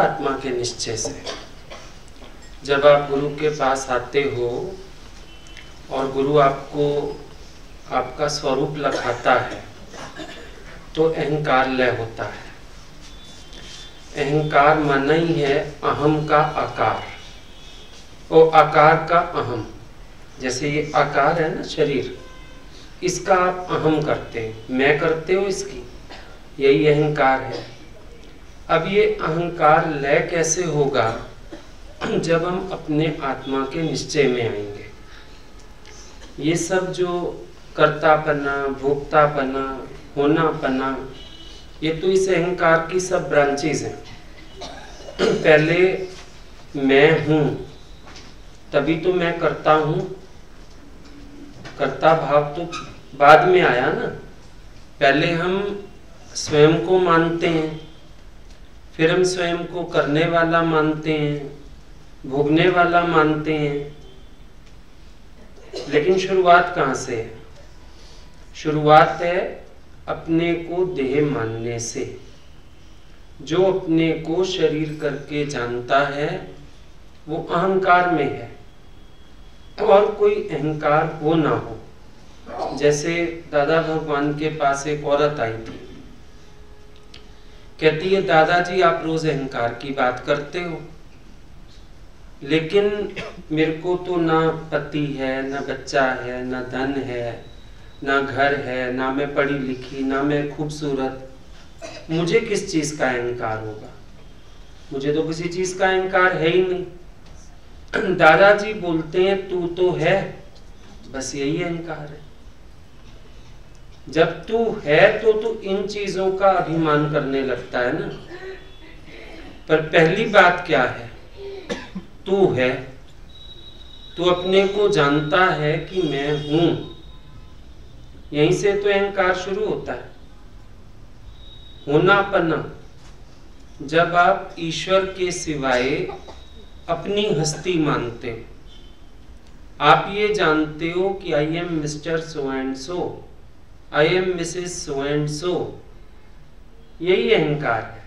आत्मा के निश्चय से जब आप गुरु के पास आते हो और गुरु आपको आपका स्वरूप लखाता है तो अहंकार लय होता है। अहंकार माना ही है अहम का आकार और आकार का अहम। जैसे ये आकार है ना शरीर, इसका आप अहम करते हैं, मैं करते हो इसकी, यही अहंकार है। अब ये अहंकार लय कैसे होगा? जब हम अपने आत्मा के निश्चय में आएंगे। ये सब जो कर्तापना, भोक्तापना, होनापना, ये तो इस अहंकार की सब ब्रांचेज हैं। पहले मैं हूँ, तभी तो मैं करता हूँ, कर्ता भाव तो बाद में आया ना। पहले हम स्वयं को मानते हैं, फिर हम स्वयं को करने वाला मानते हैं, भोगने वाला मानते हैं। लेकिन शुरुआत कहाँ से है? शुरुआत है अपने को देह मानने से। जो अपने को शरीर करके जानता है वो अहंकार में है। और कोई अहंकार हो ना हो। जैसे दादा भगवान के पास एक औरत आई थी, कहती है दादाजी आप रोज अहंकार की बात करते हो, लेकिन मेरे को तो ना पति है, ना बच्चा है, ना धन है, ना घर है, ना मैं पढ़ी लिखी, ना मैं खूबसूरत, मुझे किस चीज का अहंकार होगा? मुझे तो किसी चीज का अहंकार है ही नहीं। दादाजी बोलते हैं तू तो है, बस यही अहंकार है। जब तू है तो तू इन चीजों का अभिमान करने लगता है ना। पर पहली बात क्या है? तू है, तू अपने को जानता है कि मैं हूं, यहीं से तो अहंकार शुरू होता है। होनापना, जब आप ईश्वर के सिवाय अपनी हस्ती मानते हो, आप ये जानते हो कि I am mister so and so, I am Mrs. So and so, यही अहंकार है।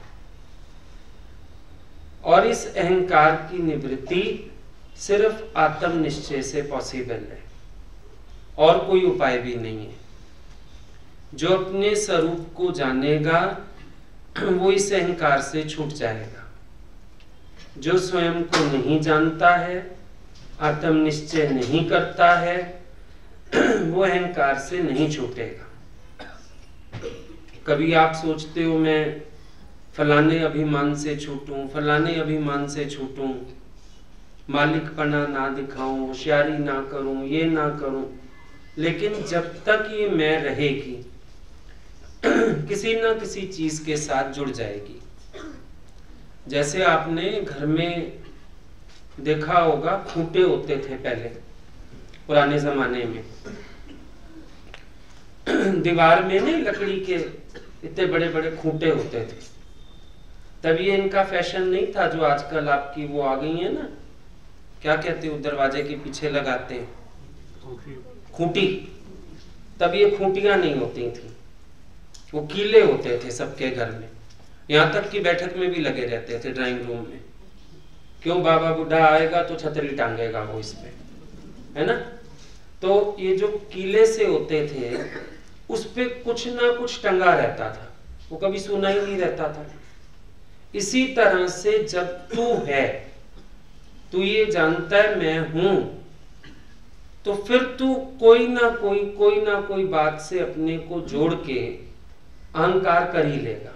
और इस अहंकार की निवृत्ति सिर्फ आत्मनिश्चय से पॉसिबल है, और कोई उपाय भी नहीं है। जो अपने स्वरूप को जानेगा वो इस अहंकार से छूट जाएगा। जो स्वयं को नहीं जानता है, आत्मनिश्चय नहीं करता है, वो अहंकार से नहीं छूटेगा। कभी आप सोचते हो मैं फलाने अभिमान से छूटूं, फलाने अभिमान से छूटूं, मालिकपना ना दिखाऊं, होशियारी ना करूं, ये ना करूं, लेकिन जब तक ये मैं रहेगी किसी ना किसी चीज के साथ जुड़ जाएगी। जैसे आपने घर में देखा होगा खूंटे होते थे पहले पुराने जमाने में, दीवार में नहीं लकड़ी के इतने बड़े बड़े खूंटे होते थे। तब ये इनका फैशन नहीं था जो आजकल आपकी वो आ गई है ना, क्या कहते हो, दरवाजे के पीछे लगाते हैं खूंटी। तब ये खूंटियां नहीं होती थी, वो कीले होते थे सबके घर में, यहाँ तक कि बैठक में भी लगे रहते थे ड्राइंग रूम में। क्यों? बाबा बुढ़ा आएगा तो छतरी टांगेगा वो इस पे, है ना। तो ये जो कीले से होते थे उस पे कुछ ना कुछ टंगा रहता था, वो कभी सुना ही नहीं रहता था। इसी तरह से जब तू है, तू ये जानता है मैं हूं, तो फिर तू कोई ना कोई बात से अपने को जोड़ के अहंकार कर ही लेगा।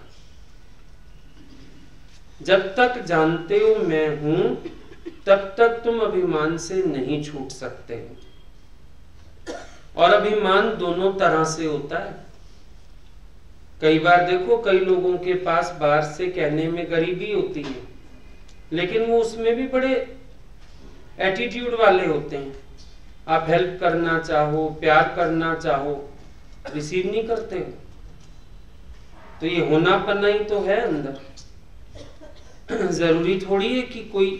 जब तक जानते हो मैं हूं, तब तक तुम अभिमान से नहीं छूट सकते हो। और अभिमान दोनों तरह से होता है। कई बार देखो कई लोगों के पास बाहर से कहने में गरीबी होती है, लेकिन वो उसमें भी बड़े एटीट्यूड वाले होते हैं। आप हेल्प करना चाहो, प्यार करना चाहो, रिसीव नहीं करते हो। तो ये होनापना ही तो है अंदर। जरूरी थोड़ी है कि कोई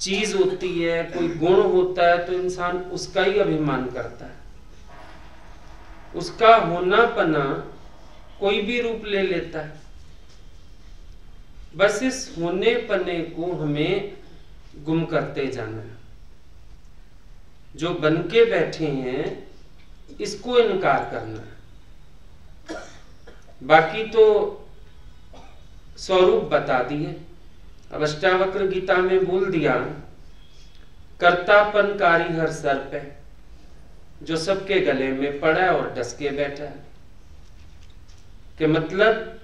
चीज होती है, कोई गुण होता है तो इंसान उसका ही अभिमान करता है। उसका होनापना कोई भी रूप ले लेता है। बस इस होने पने को हमें गुम करते जाना है। जो बन के बैठे हैं इसको इनकार करना है। बाकी तो स्वरूप बता दिए। अब अष्टावक्र गीता में बोल दिया कर्तापन कारी हर सर्प है जो सबके गले में पड़ा है और डस के बैठा है। कि मतलब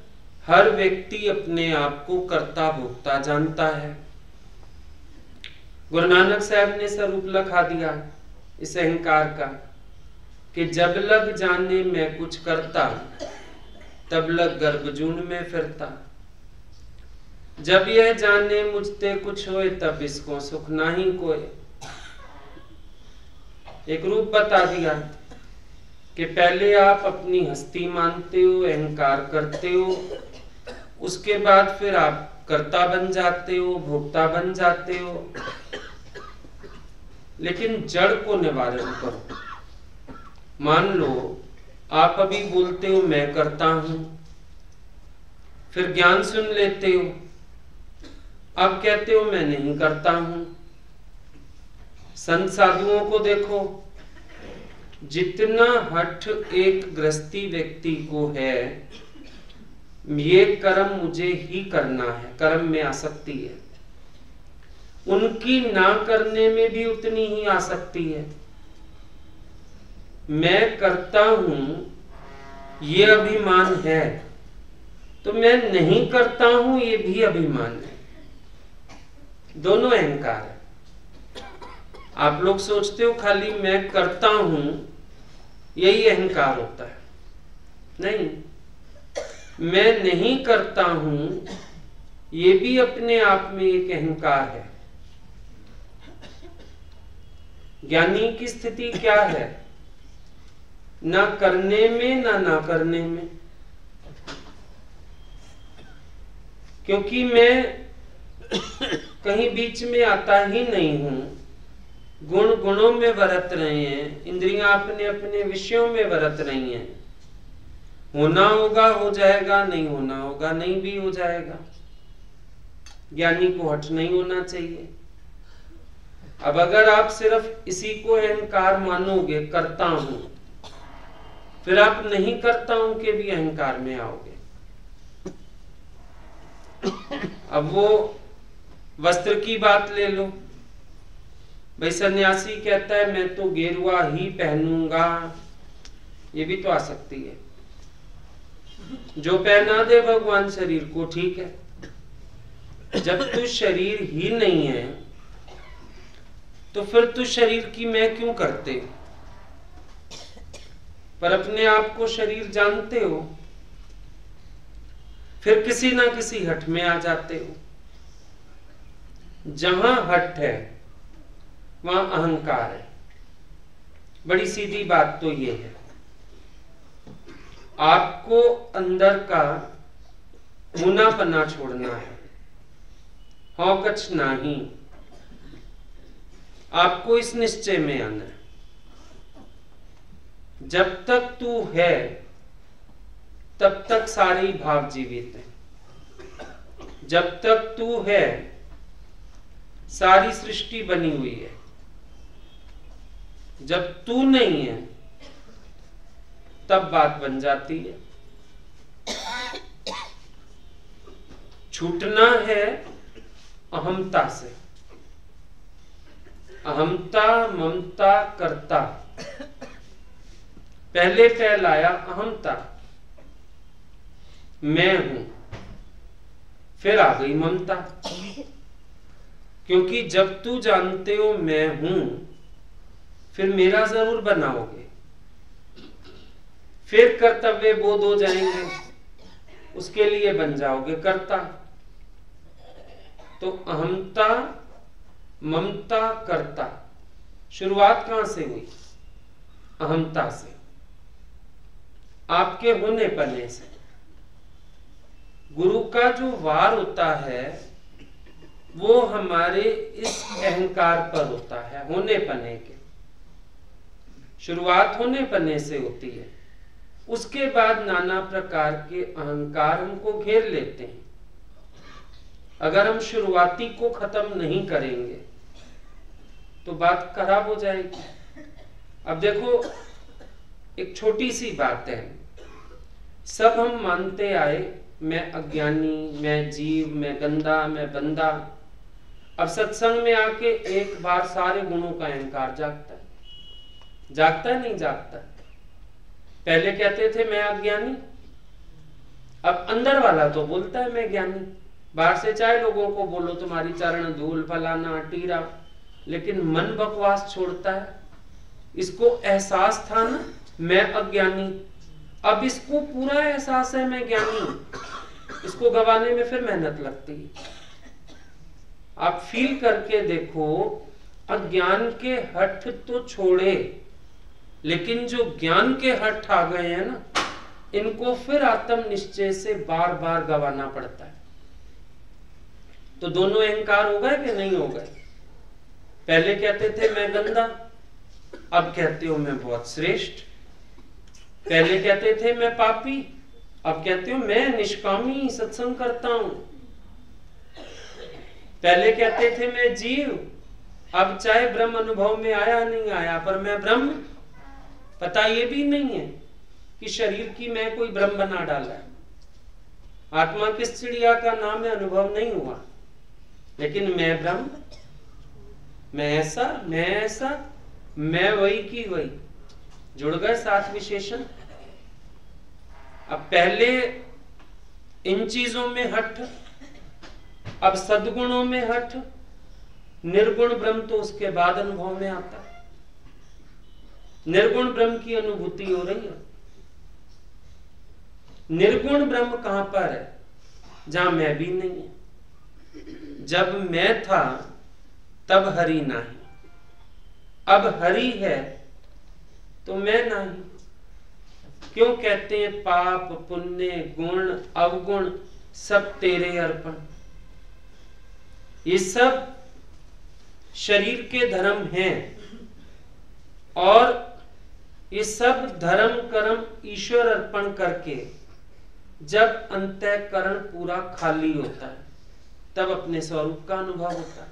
हर व्यक्ति अपने आप को कर्ता भोक्ता जानता है। गुरु नानक साहब ने स्वरूप लखा दिया इस अहंकार का कि जब लग जाने में कुछ करता तब लग गर्भजून में फिरता। जब यह जाने मुझते कुछ होए तब इसको सुख नहीं कोई। एक रूप बता दिया कि पहले आप अपनी हस्ती मानते हो, अहंकार करते हो, उसके बाद फिर आप कर्ता बन जाते हो, भोक्ता बन जाते हो। लेकिन जड़ को निवारण करो। मान लो आप अभी बोलते हो मैं करता हूं, फिर ज्ञान सुन लेते हो, आप कहते हो मैं नहीं करता हूं। संत साधुओं को देखो, जितना हठ एक गृहस्थी व्यक्ति को है, ये कर्म मुझे ही करना है, कर्म में आसक्ति है, उनकी ना करने में भी उतनी ही आसक्ति है। मैं करता हूं ये अभिमान है, तो मैं नहीं करता हूं ये भी अभिमान है, दोनों अहंकार है। आप लोग सोचते हो खाली मैं करता हूं यही अहंकार होता है। नहीं, मैं नहीं करता हूं ये भी अपने आप में एक अहंकार है। ज्ञानी की स्थिति क्या है? ना करने में ना करने में। क्योंकि मैं कहीं बीच में आता ही नहीं हूं। गुण गुणों में बरत रहे हैं, इंद्रियां अपने अपने विषयों में बरत रही हैं। होना होगा हो जाएगा, नहीं होना होगा नहीं भी हो जाएगा। ज्ञानी को हट नहीं होना चाहिए। अब अगर आप सिर्फ इसी को अहंकार मानोगे, करता हूं, फिर आप नहीं करता हूं के भी अहंकार में आओगे। अब वो वस्त्र की बात ले लो। भाई सन्यासी कहता है मैं तो गेरुआ ही पहनूंगा, ये भी तो आ सकती है। जो पहना दे भगवान शरीर को ठीक है। जब तू शरीर ही नहीं है तो फिर तू शरीर की मैं क्यों करते? पर अपने आप को शरीर जानते हो, फिर किसी ना किसी हट में आ जाते हो। जहां हट है वहां अहंकार है। बड़ी सीधी बात तो ये है, आपको अंदर का मुना पना छोड़ना है, हौकच नहीं। आपको इस निश्चय में आना है जब तक तू है तब तक सारे भाव जीवित हैं। जब तक तू है सारी सृष्टि बनी हुई है। जब तू नहीं है तब बात बन जाती है। छूटना है अहमता से। अहमता ममता करता, पहले फैलाया अहमता, मैं हूं, फिर आ गई ममता। क्योंकि जब तू जानते हो मैं हूं, फिर मेरा जरूर बनाओगे, फिर कर्तव्य बोध हो जाएंगे, उसके लिए बन जाओगे कर्ता। तो अहमता ममता कर्ता, शुरुआत कहां से हुई? अहमता से, आपके होने पने से। गुरु का जो वार होता है वो हमारे इस अहंकार पर होता है, होने पने के। शुरुआत होने पने से होती है, उसके बाद नाना प्रकार के अहंकार हमको घेर लेते हैं। अगर हम शुरुआती को खत्म नहीं करेंगे तो बात खराब हो जाएगी। अब देखो एक छोटी सी बात है, सब हम मानते आए मैं अज्ञानी, मैं जीव, मैं गंदा, मैं बंदा। अब सत्संग में आके एक बार सारे गुणों का अहंकार जागता है, जागता है नहीं जागता। पहले कहते थे मैं अज्ञानी, अब अंदर वाला तो बोलता है मैं ज्ञानी। बाहर से चाहे लोगों को बोलो तुम्हारी चरण धूल फलाना टीरा, लेकिन मन बकवास छोड़ता है। इसको एहसास था ना मैं अज्ञानी, अब इसको पूरा एहसास है मैं ज्ञानी। इसको गवाने में फिर मेहनत लगती है। आप फील करके देखो, अज्ञान के हठ तो छोड़े, लेकिन जो ज्ञान के हठ आ गए हैं ना, इनको फिर आत्मनिश्चय से बार बार गवाना पड़ता है। तो दोनों अहंकार हो गए कि नहीं हो गए? पहले कहते थे मैं गंदा, अब कहते हो मैं बहुत श्रेष्ठ। पहले कहते थे मैं पापी, अब कहते हो मैं निष्कामी सत्संग करता हूं। पहले कहते थे मैं जीव, अब चाहे ब्रह्म अनुभव में आया नहीं आया पर मैं ब्रह्म। पता ये भी नहीं है कि शरीर की मैं कोई ब्रह्म बना डाला। आत्मा किस चिड़िया का नाम है अनुभव नहीं हुआ, लेकिन मैं ब्रह्म, मैं ऐसा, मैं वही की वही। जुड़ गए सात विशेषण। अब पहले इन चीजों में हट, अब सद्गुणों में हट, निर्गुण ब्रह्म तो उसके बाद अनुभव में आता है। निर्गुण ब्रह्म की अनुभूति हो रही है। निर्गुण ब्रह्म कहां पर है? जहां मैं भी नहीं है। जब मैं था तब हरि नहीं, अब हरि है तो मैं नहीं। क्यों कहते हैं पाप पुण्य गुण अवगुण सब तेरे अर्पण? ये सब शरीर के धर्म हैं और ये सब धर्म कर्म ईश्वर अर्पण करके जब अंतःकरण पूरा खाली होता है तब अपने स्वरूप का अनुभव होता है।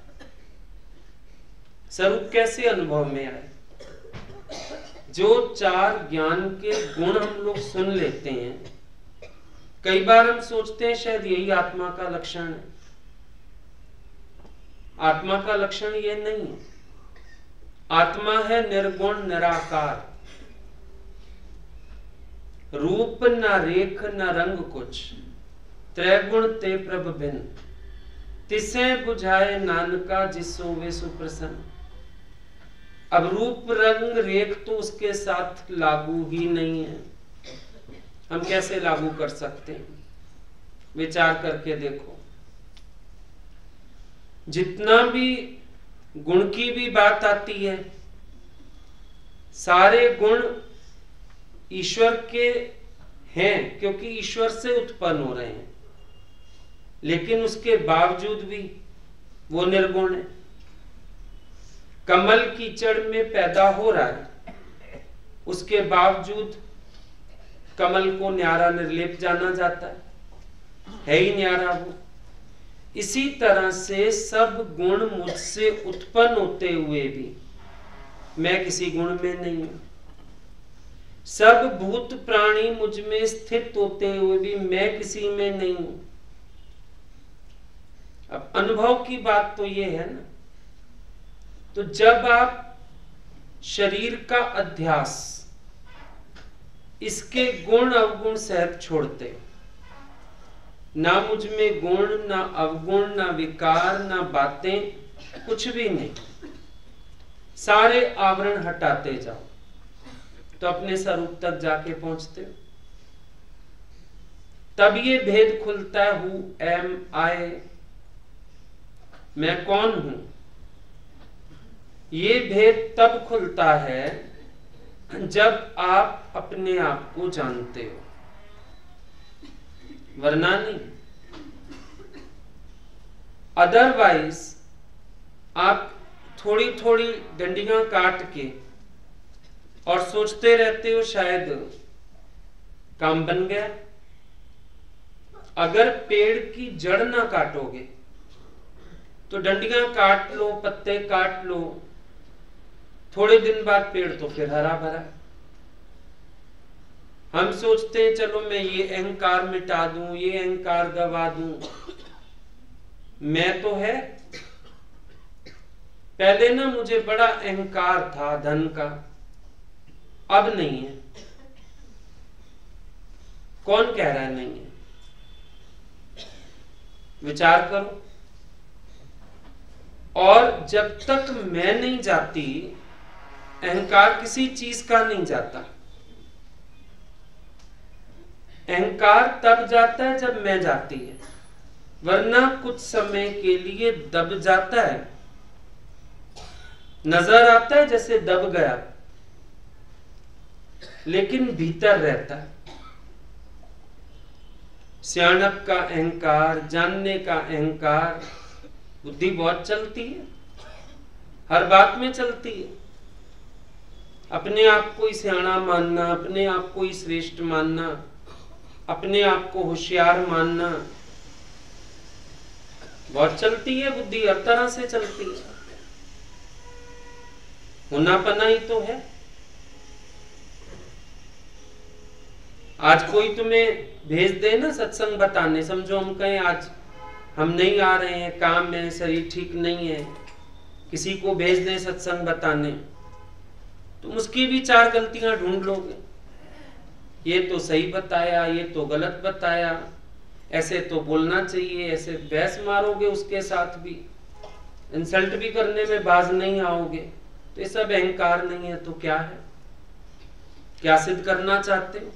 स्वरूप कैसे अनुभव में आए? जो चार ज्ञान के गुण हम लोग सुन लेते हैं, कई बार हम सोचते हैं शायद यही आत्मा का लक्षण है। आत्मा का लक्षण ये नहीं है। आत्मा है निर्गुण निराकार, रूप न रेख न रंग कुछ, त्रैगुण ते प्रभ भिन्न, तिसे बुझाए नानका जिसो वे सुप्रसन्न। अब रूप रंग रेख तो उसके साथ लागू ही नहीं है। हम कैसे लागू कर सकते हैं? विचार करके देखो। जितना भी गुण की भी बात आती है, सारे गुण ईश्वर के हैं क्योंकि ईश्वर से उत्पन्न हो रहे हैं, लेकिन उसके बावजूद भी वो निर्गुण है। कमल कीचड़ में पैदा हो रहा है, उसके बावजूद कमल को न्यारा निर्लेप जाना जाता है ही न्यारा वो। इसी तरह से सब गुण मुझसे उत्पन्न होते हुए भी मैं किसी गुण में नहीं हूं। सब भूत प्राणी मुझ में स्थित होते हुए भी मैं किसी में नहीं हूं। अब अनुभव की बात तो ये है ना। तो जब आप शरीर का अध्यास, इसके गुण अवगुण सहज छोड़ते हो, ना मुझ में गुण ना अवगुण ना विकार ना बातें कुछ भी नहीं, सारे आवरण हटाते जाओ तो अपने स्वरूप तक जाके पहुंचते हो। तब ये भेद खुलता है हु एम आई, मैं कौन हूं। ये भेद तब खुलता है जब आप अपने आप को जानते हो, वरना नहीं। अदरवाइज आप थोड़ी थोड़ी डंडियां काट के और सोचते रहते हो शायद काम बन गया। अगर पेड़ की जड़ ना काटोगे तो डंडियां काट लो, पत्ते काट लो, थोड़े दिन बाद पेड़ तो फिर हरा भरा। हम सोचते हैं चलो मैं ये अहंकार मिटा दूं, ये अहंकार गवा दूं, मैं तो है। पहले ना मुझे बड़ा अहंकार था धन का, अब नहीं है। कौन कह रहा है नहीं है? विचार करो। और जब तक मैं नहीं जाती, अहंकार किसी चीज का नहीं जाता। अहंकार तब जाता है जब मैं जाती है, वरना कुछ समय के लिए दब जाता है। नजर आता है जैसे दब गया, लेकिन भीतर रहता है। स्याणप का अहंकार, जानने का अहंकार, बुद्धि बहुत चलती है, हर बात में चलती है। अपने आप को ही स्याणा मानना, अपने आप को ही श्रेष्ठ मानना, अपने आप को होशियार मानना, बहुत चलती है बुद्धि, हर तरह से चलती है। होनापना ही तो है। आज कोई तुम्हें भेज दे ना सत्संग बताने, समझो हम कहें आज हम नहीं आ रहे हैं, काम है, शरीर ठीक नहीं है, किसी को भेज दे सत्संग बताने, तुम उसकी भी चार गलतियां ढूंढ लोगे। ये तो सही बताया, ये तो गलत बताया, ऐसे तो बोलना चाहिए, ऐसे बहस मारोगे, उसके साथ भी इंसल्ट भी करने में बाज नहीं आओगे। तो ये सब अहंकार नहीं है तो क्या है? क्या सिद्ध करना चाहते हो?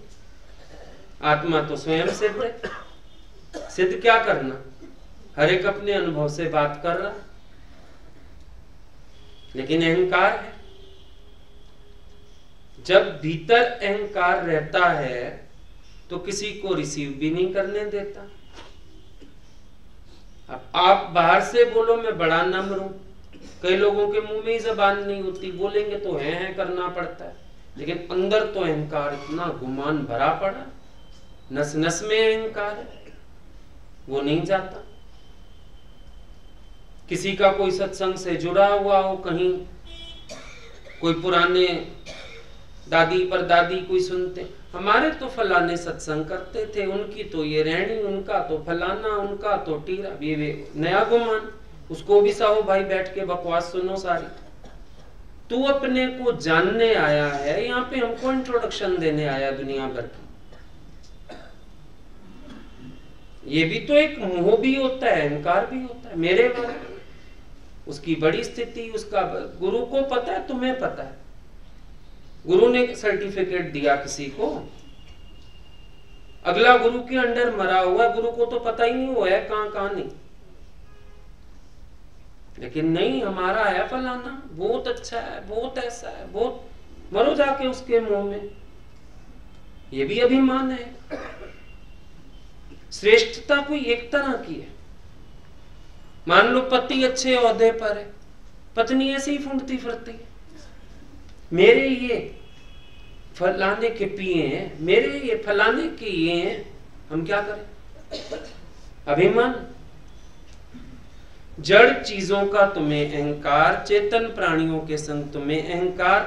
आत्मा तो स्वयं सिद्ध है। सिद्ध क्या करना? हर एक अपने अनुभव से बात कर रहा, लेकिन अहंकार है। जब भीतर अहंकार रहता है तो किसी को रिसीव भी नहीं करने देता। अब आप बाहर से बोलो मैं बड़ा नम्र हूं, कई लोगों के मुंह में ही जबान नहीं होती, बोलेंगे तो हैं करना पड़ता है, लेकिन अंदर तो अहंकार इतना गुमान भरा पड़ा, नस नस में अहंकार है, वो नहीं जाता। किसी का कोई सत्संग से जुड़ा हुआ हो, कहीं कोई पुराने दादी परदादी कोई सुनते, हमारे तो फलाने सत्संग करते थे, उनकी तो ये रहनी, उनका तो फलाना, उनका तो टीरा, ये नया गुमान। उसको भी साहू भाई बैठ के बकवास सुनो सारी। तू अपने को जानने आया है, यहाँ पे हमको इंट्रोडक्शन देने आया दुनिया भर की। ये भी तो एक मोह भी होता है, अहंकार भी होता है। मेरे बारे उसकी बड़ी स्थिति, उसका गुरु को पता है, तुम्हें पता है, गुरु ने सर्टिफिकेट दिया किसी को, अगला गुरु के अंडर मरा हुआ, गुरु को तो पता ही नहीं हुआ है कहाँ नहीं। लेकिन नहीं, हमारा है फलाना, बहुत अच्छा है, बहुत ऐसा है, बहुत, मरो जाके उसके मुंह में। ये भी अभिमान है। श्रेष्ठता कोई एक तरह की है। मान लो पति अच्छे ओहदे पर है, पत्नी ऐसे ही फूंडती फिरती है, मेरे ये फलाने के पिए हैं, मेरे ये फलाने के ये हैं। हम क्या करें? अभिमान। जड़ चीजों का तुम्हें अहंकार, चेतन प्राणियों के संग तुम्हें अहंकार।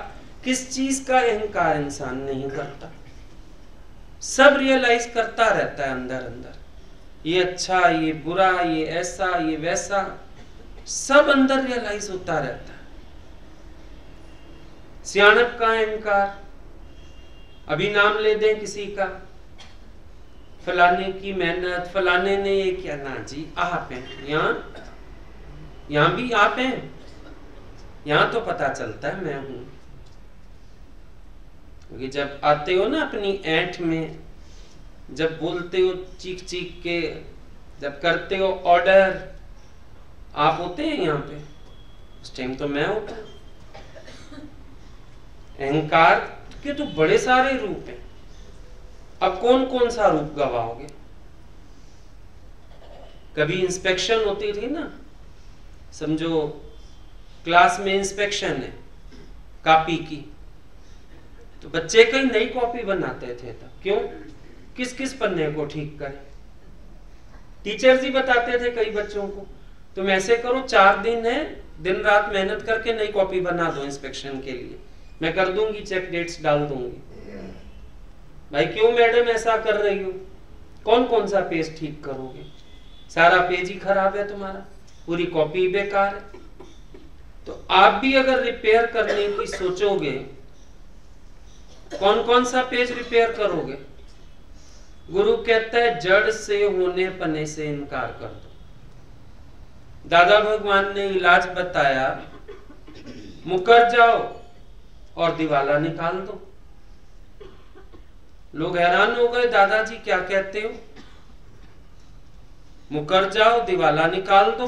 किस चीज का अहंकार इंसान नहीं करता, सब रियलाइज करता रहता है अंदर अंदर, ये अच्छा, ये बुरा, ये ऐसा, ये वैसा, सब अंदर रियलाइज होता रहता है। स्याणप का अहंकार, अभी नाम ले दें किसी का, फलाने की मेहनत, फलाने ने ये किया, ना जी आप हैं, यहाँ भी आप हैं, यहाँ तो पता चलता है मैं हूं। क्योंकि जब आते हो ना अपनी ऐंठ में, जब बोलते हो चीख चीख के, जब करते हो ऑर्डर, आप होते हैं यहाँ पे, उस टाइम तो मैं होता हूँ। अहंकार के तो बड़े सारे रूप हैं। अब कौन कौन सा रूप गवाओगे? कभी इंस्पेक्शन होती थी ना, समझो क्लास में इंस्पेक्शन है कॉपी की, तो बच्चे कई नई कॉपी बनाते थे तब, क्यों? किस किस पन्ने को ठीक करें। टीचर्स ही बताते थे कई बच्चों को, तुम ऐसे करो, 4 दिन है, दिन रात मेहनत करके नई कॉपी बना दो इंस्पेक्शन के लिए, मैं कर दूंगी, चेक डेट्स डाल दूंगी। भाई क्यों मैडम ऐसा कर रही हो, कौन कौन सा पेज ठीक करोगे, सारा पेज ही खराब है तुम्हारा, पूरी कॉपी बेकार है। तो आप भी अगर रिपेयर करने की सोचोगे, कौन कौन सा पेज रिपेयर करोगे? गुरु कहता है जड़ से होने पने से इनकार कर दो। दादा भगवान ने इलाज बताया, मुकर जाओ और दिवाला निकाल दो। लोग हैरान हो गए, दादाजी क्या कहते हो, मुकर जाओ दिवाला निकाल दो।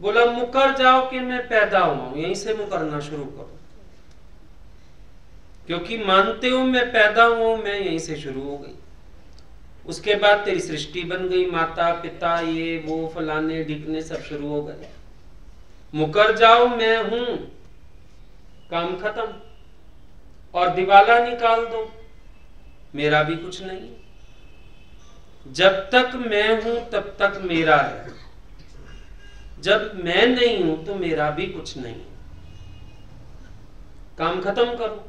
बोला मुकर जाओ कि मैं पैदा हुआ, यहीं से मुकरना शुरू करो, क्योंकि मानते हो मैं पैदा हुआ, मैं यहीं से शुरू हो गई। उसके बाद तेरी सृष्टि बन गई, माता पिता ये वो फलाने ढिकने सब शुरू हो गए। मुकर जाओ मैं हूं, काम खत्म, और दिवाला निकाल दो, मेरा भी कुछ नहीं। जब तक मैं हूं तब तक मेरा है, जब मैं नहीं हूं तो मेरा भी कुछ नहीं, काम खत्म करो।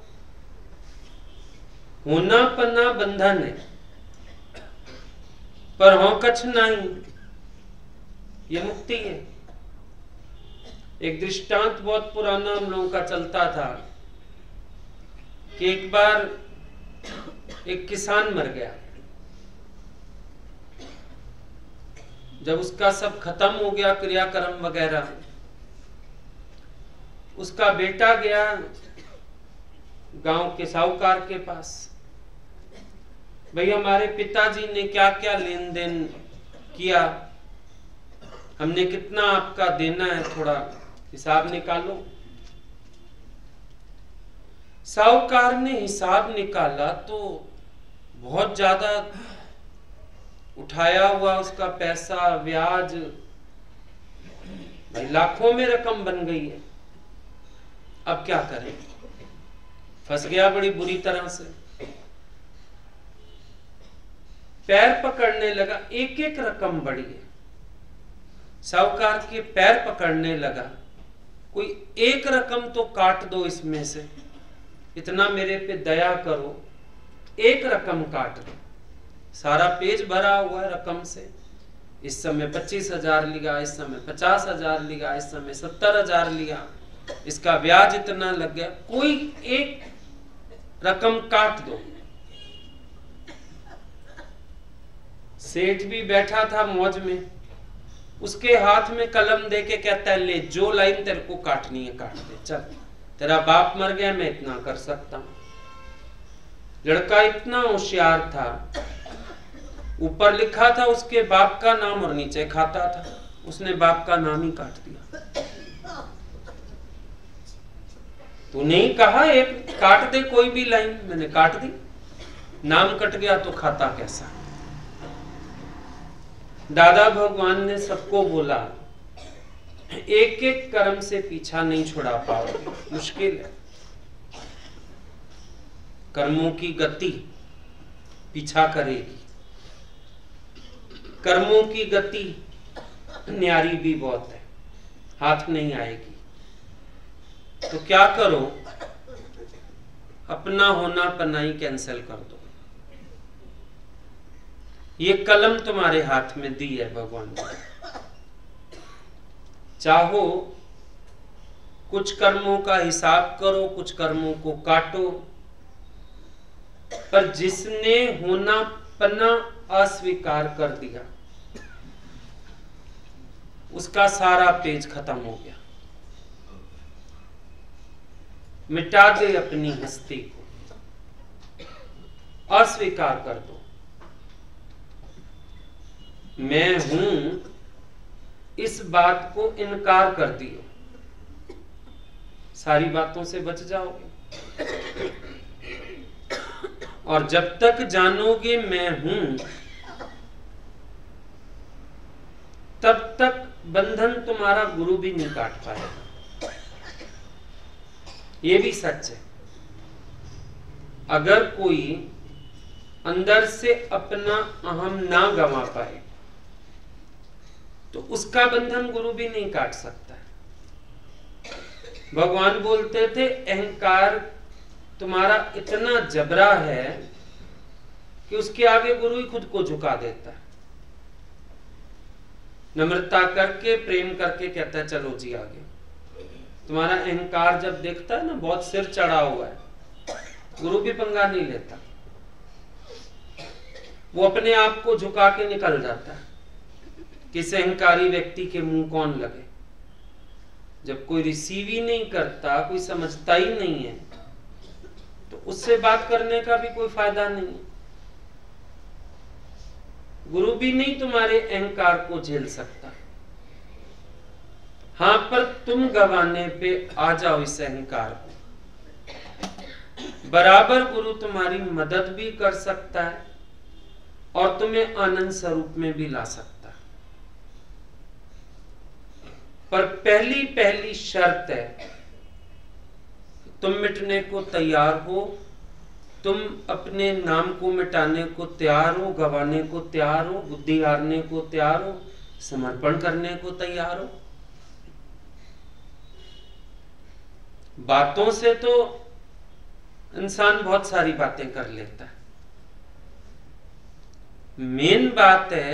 होना पन्ना बंधन है, पर हो कछ नहीं, ये मुक्ति है। एक दृष्टांत बहुत पुराना हम लोगों का चलता था कि एक बार एक किसान मर गया। जब उसका सब खत्म हो गया, क्रियाकर्म वगैरह, उसका बेटा गया गांव के साहूकार के पास, भाई हमारे पिताजी ने क्या क्या लेन देन किया, हमने कितना आपका देना है, थोड़ा हिसाब निकालो। साहूकार ने हिसाब निकाला तो बहुत ज्यादा उठाया हुआ उसका पैसा, ब्याज, भाई लाखों में रकम बन गई है। अब क्या करें, फंस गया बड़ी बुरी तरह से, पैर पकड़ने लगा, एक एक रकम बढ़ी है, साहूकार के पैर पकड़ने लगा, कोई एक रकम तो काट दो इसमें से, इतना मेरे पे दया करो, एक रकम काट दो। सारा पेज भरा हुआ है रकम से, इस समय 25,000 लिया, इस समय 50,000 लिया, इस समय 70,000 लिया, इसका ब्याज इतना लग गया, कोई एक रकम काट दो। सेठ भी बैठा था मौज में, उसके हाथ में कलम देके कहता है ले, जो लाइन तेरे को काटनी है काट दे, चल तेरा बाप मर गया, मैं इतना कर सकता हूं। लड़का इतना होशियार था, ऊपर लिखा था उसके बाप का नाम और नीचे खाता था, उसने बाप का नाम ही काट दिया। तूने ही कहा एक काट दे कोई भी लाइन, मैंने काट दी, नाम कट गया तो खाता कैसा। दादा भगवान ने सबको बोला एक एक कर्म से पीछा नहीं छुड़ा पाओगे, मुश्किल है, कर्मों की गति पीछा करेगी, कर्मों की गति न्यारी भी बहुत है, हाथ नहीं आएगी। तो क्या करो, अपना होना पन्ना ही कैंसिल कर दो। ये कलम तुम्हारे हाथ में दी है भगवान ने, चाहो कुछ कर्मों का हिसाब करो, कुछ कर्मों को काटो, पर जिसने होना पन्ना अस्वीकार कर दिया उसका सारा पेज खत्म हो गया। मिटा दे अपनी हस्ती को, अस्वीकार कर दो। मैं हूं इस बात को इनकार कर दियो, सारी बातों से बच जाओगे। और जब तक जानोगे मैं हूं तब तक बंधन तुम्हारा गुरु भी नहीं काट पाएगा, ये भी सच है। अगर कोई अंदर से अपना अहम ना गंवा पाए, तो उसका बंधन गुरु भी नहीं काट सकता। भगवान बोलते थे अहंकार तुम्हारा इतना जबरा है कि उसके आगे गुरु ही खुद को झुका देता है। नम्रता करके प्रेम करके कहता है चलो जी आगे। तुम्हारा अहंकार जब देखता है ना बहुत सिर चढ़ा हुआ है, गुरु भी पंगा नहीं लेता, वो अपने आप को झुका के निकल जाता है। किस अहंकारी व्यक्ति के मुंह कौन लगे, जब कोई रिसीव ही नहीं करता, कोई समझता ही नहीं है, तो उससे बात करने का भी कोई फायदा नहीं है। गुरु भी नहीं तुम्हारे अहंकार को झेल सकता। हां पर तुम गवाने पे आ जाओ इस अहंकार को, बराबर गुरु तुम्हारी मदद भी कर सकता है और तुम्हें आनंद स्वरूप में भी ला सकता है। पर पहली पहली शर्त है तुम मिटने को तैयार हो, तुम अपने नाम को मिटाने को तैयार हो, गवाने को तैयार हो, बुद्धि हारने को तैयार हो, समर्पण करने को तैयार हो। बातों से तो इंसान बहुत सारी बातें कर लेता है, मेन बात है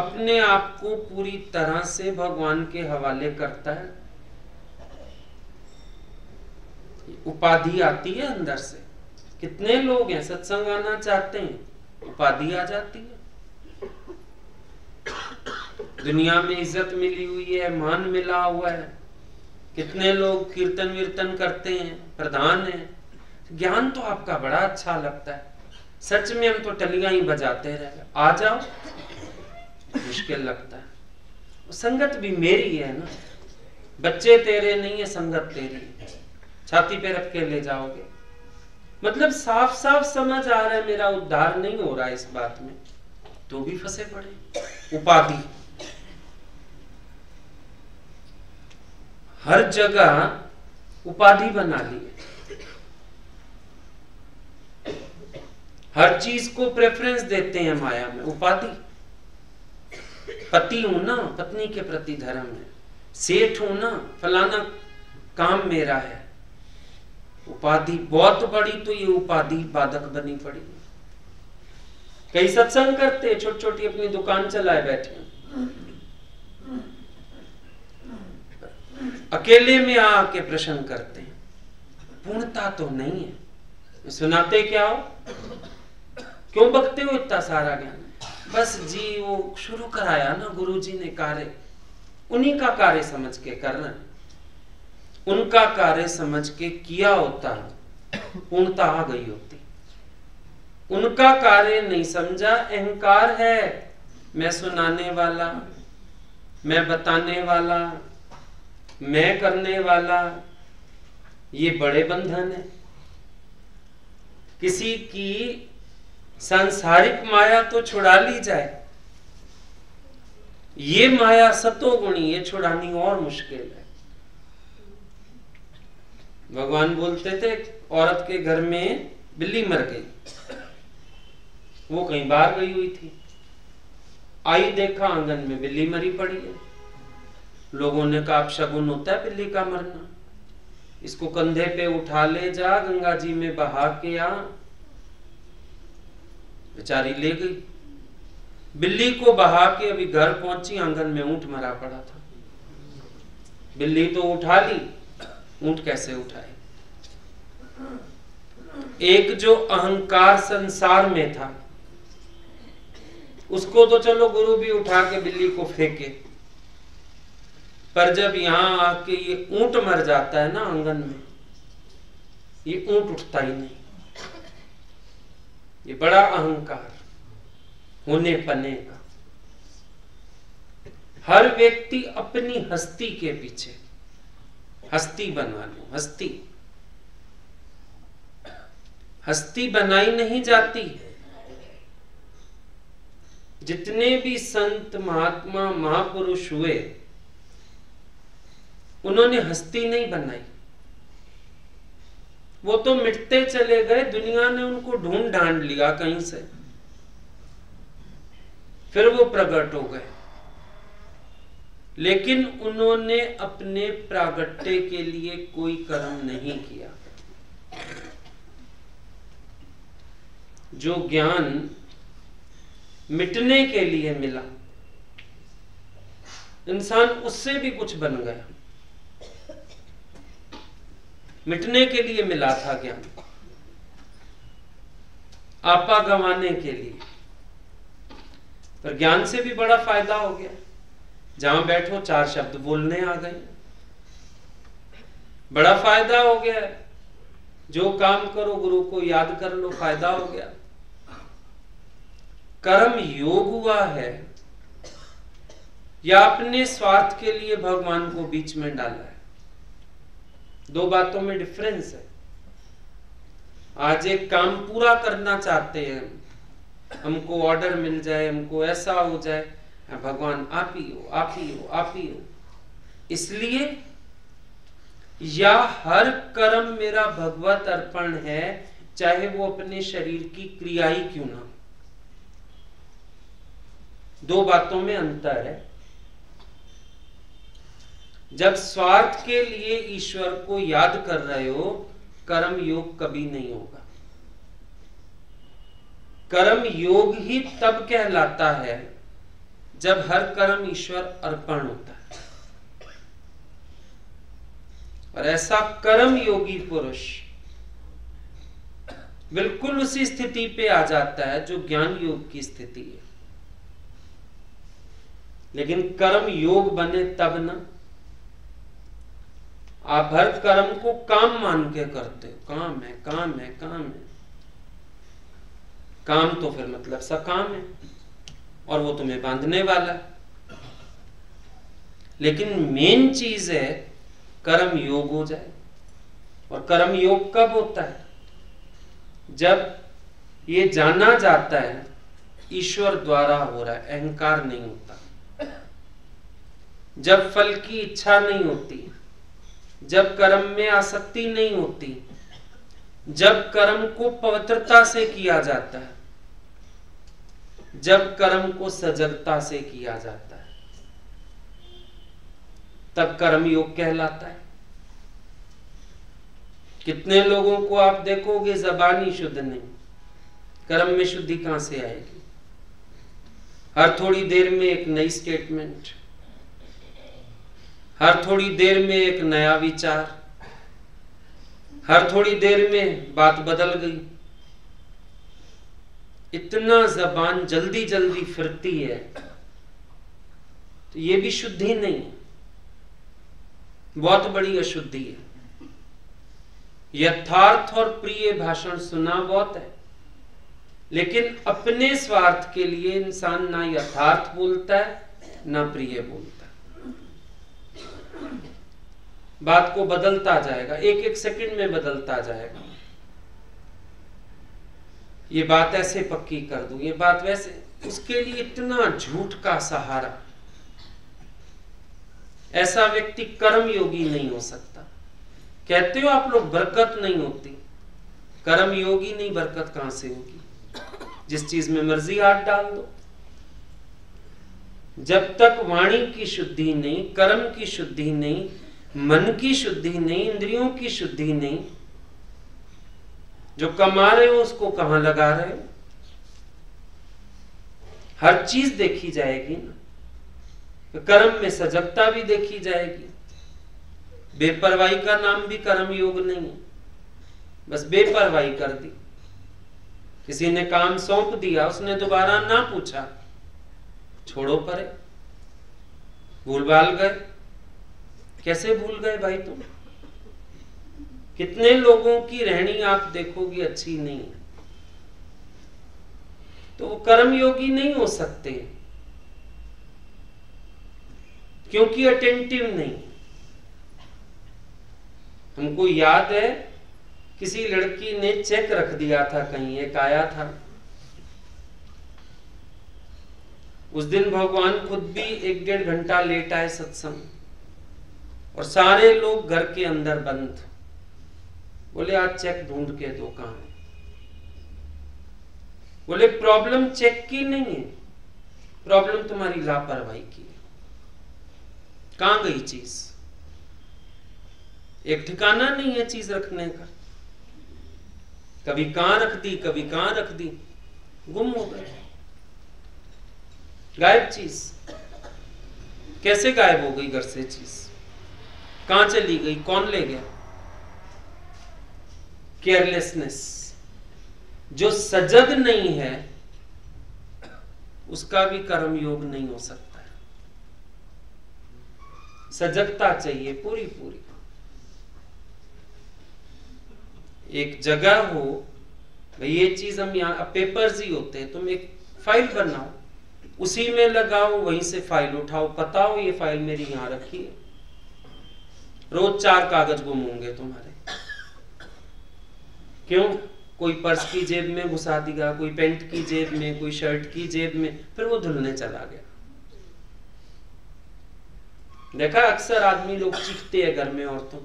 अपने आप को पूरी तरह से भगवान के हवाले करता है। उपाधि आती है अंदर से, कितने लोग हैं सत्संग आना चाहते हैं, उपाधि आ जाती है, दुनिया में इज्जत मिली हुई है, मान मिला हुआ है। कितने लोग कीर्तन वीर्तन करते हैं, प्रधान हैं, ज्ञान तो आपका बड़ा अच्छा लगता है, सच में हम तो टलियां ही बजाते रहे, आ जाओ मुश्किल लगता है। संगत भी मेरी है ना, बच्चे तेरे नहीं है, संगत तेरी है, छाती पे रख के ले जाओगे। मतलब साफ साफ समझ आ रहा है मेरा उद्धार नहीं हो रहा इस बात में, तो भी फंसे पड़े उपाधि। हर जगह उपाधि बना ली है, हर चीज को प्रेफरेंस देते हैं माया में, उपाधि। पति हूं ना, पत्नी के प्रति धर्म है, सेठ हूं ना, फलाना काम मेरा है, उपाधि बहुत बड़ी। तो ये उपाधि बाधक बनी पड़ी। कई सत्संग करते छोटी छोटी अपनी दुकान चलाए बैठे, अकेले में आके प्रश्न करते हैं, पूर्णता तो नहीं है। सुनाते क्या हो, क्यों बकते हो इतना सारा ज्ञान? बस जी वो शुरू कराया ना गुरुजी ने कार्य, उन्हीं का कार्य समझ के करना, उनका कार्य समझ के किया होता पूर्णता आ गई होती। उनका कार्य नहीं समझा, अहंकार है, मैं सुनाने वाला, मैं बताने वाला, मैं करने वाला, ये बड़े बंधन है। किसी की सांसारिक माया तो छुड़ा ली जाए, ये माया सतोगुणी, ये छुड़ानी और मुश्किल है। भगवान बोलते थे औरत के घर में बिल्ली मर गई, वो कहीं बाहर गई हुई थी, आई देखा आंगन में बिल्ली मरी पड़ी है। लोगों ने कहा अब शगुन होता है बिल्ली का मरना, इसको कंधे पे उठा ले जा, गंगा जी में बहा के आ। बेचारी ले गई, बिल्ली को बहा के अभी घर पहुंची, आंगन में ऊंट मरा पड़ा था। बिल्ली तो उठा ली, ऊंट कैसे उठाए? एक जो अहंकार संसार में था उसको तो चलो गुरु भी उठा के बिल्ली को फेंके, पर जब यहां आके ये ऊंट मर जाता है ना आंगन में, ये ऊंट उठता ही नहीं। ये बड़ा अहंकार होने पने का। हर व्यक्ति अपनी हस्ती के पीछे हस्ती बनवा लो, हस्ती हस्ती बनाई नहीं जाती। जितने भी संत महात्मा महापुरुष हुए उन्होंने हस्ती नहीं बनाई, वो तो मिटते चले गए, दुनिया ने उनको ढूंढ ढांड लिया कहीं से, फिर वो प्रकट हो गए। लेकिन उन्होंने अपने प्रागट्य के लिए कोई कर्म नहीं किया। जो ज्ञान मिटने के लिए मिला, इंसान उससे भी कुछ बन गया। मिटने के लिए मिला था ज्ञान, आपा गंवाने के लिए, पर ज्ञान से भी बड़ा फायदा हो गया। जहां बैठो चार शब्द बोलने आ गए, बड़ा फायदा हो गया। जो काम करो गुरु को याद कर लो, फायदा हो गया। कर्म योग हुआ है या अपने स्वार्थ के लिए भगवान को बीच में डाला है, दो बातों में डिफरेंस है। आज एक काम पूरा करना चाहते हैं, हमको ऑर्डर मिल जाए, हमको ऐसा हो जाए, भगवान आप ही हो, आप ही हो, आप ही हो, इसलिए। या हर कर्म मेरा भगवत अर्पण है, चाहे वो अपने शरीर की क्रिया ही क्यों ना। दो बातों में अंतर है। जब स्वार्थ के लिए ईश्वर को याद कर रहे हो, कर्म योग कभी नहीं होगा। कर्म योग ही तब कहलाता है जब हर कर्म ईश्वर अर्पण होता है। और ऐसा कर्म योगी पुरुष बिल्कुल उसी स्थिति पे आ जाता है जो ज्ञान योग की स्थिति है। लेकिन कर्म योग बने तब ना। आप हर कर्म को काम मान के करते हो, काम है, काम है, काम है, काम, तो फिर मतलब सा काम है और वो तुम्हें बांधने वाला। लेकिन मेन चीज है कर्म योग हो जाए। और कर्म योग कब होता है? जब ये जाना जाता है ईश्वर द्वारा हो रहा है, अहंकार नहीं होता, जब फल की इच्छा नहीं होती, जब कर्म में आसक्ति नहीं होती, जब कर्म को पवित्रता से किया जाता है, जब कर्म को सजगता से किया जाता है, तब कर्म योग कहलाता है। कितने लोगों को आप देखोगे जबानी शुद्ध नहीं, कर्म में शुद्धि कहां से आएगी? हर थोड़ी देर में एक नई स्टेटमेंट, हर थोड़ी देर में एक नया विचार, हर थोड़ी देर में बात बदल गई। इतना जबान जल्दी जल्दी फिरती है, तो ये भी शुद्धि नहीं है, बहुत बड़ी अशुद्धि है। यथार्थ और प्रिय भाषण सुना बहुत है, लेकिन अपने स्वार्थ के लिए इंसान ना यथार्थ बोलता है ना प्रिय बोलता है। बात को बदलता जाएगा, एक एक सेकंड में बदलता जाएगा। ये बात ऐसे पक्की कर दूं, ये बात वैसे, उसके लिए इतना झूठ का सहारा। ऐसा व्यक्ति कर्म योगी नहीं हो सकता। कहते हो आप लोग बरकत नहीं होती, कर्म योगी नहीं, बरकत कहां से होगी? जिस चीज में मर्जी हाथ डाल दो। जब तक वाणी की शुद्धि नहीं, कर्म की शुद्धि नहीं, मन की शुद्धि नहीं, इंद्रियों की शुद्धि नहीं, जो कमा रहे हो उसको कहां लगा रहे हो? हर चीज देखी जाएगी ना। कर्म में सजगता भी देखी जाएगी। बेपरवाही का नाम भी कर्म योग नहीं है, बस बेपरवाही कर दी। किसी ने काम सौंप दिया, उसने दोबारा ना पूछा, छोड़ो परे, भूलभाल गए। कैसे भूल गए भाई तुम? कितने लोगों की रहनी आप देखोगे अच्छी नहीं है, तो वो कर्मयोगी नहीं हो सकते, क्योंकि अटेंटिव नहीं। हमको याद है किसी लड़की ने चेक रख दिया था कहीं, एक आया था। उस दिन भगवान खुद भी 1-1.5 घंटा लेट आए सत्संग, और सारे लोग घर के अंदर बंद। बोले आज चेक ढूंढ के दो, कहां है? बोले प्रॉब्लम चेक की नहीं है, प्रॉब्लम तुम्हारी लापरवाही की है। कहाँ गई चीज, एक ठिकाना नहीं है चीज रखने का, कभी कहां रख दी कभी कहां रख दी, गुम हो गई, गायब चीज। कैसे गायब हो गई घर से चीज, कहां चली गई, कौन ले गया? केयरलेसनेस। जो सजग नहीं है उसका भी कर्म योग नहीं हो सकता है। सजगता चाहिए पूरी पूरी। एक जगह हो भाई, ये चीज हम यहाँ, पेपर्स ही होते हैं, तुम एक फाइल बनाओ, उसी में लगाओ, वहीं से फाइल उठाओ, पता हो ये फाइल मेरी यहाँ रखी है। रोज 4 कागज गुम होंगे तुम्हारे। क्यों? कोई पर्स की जेब में घुसा दिया, कोई पैंट की जेब में, कोई शर्ट की जेब में, फिर वो धुलने चला गया। देखा अक्सर आदमी लोग चीखते हैं घर में, औरतों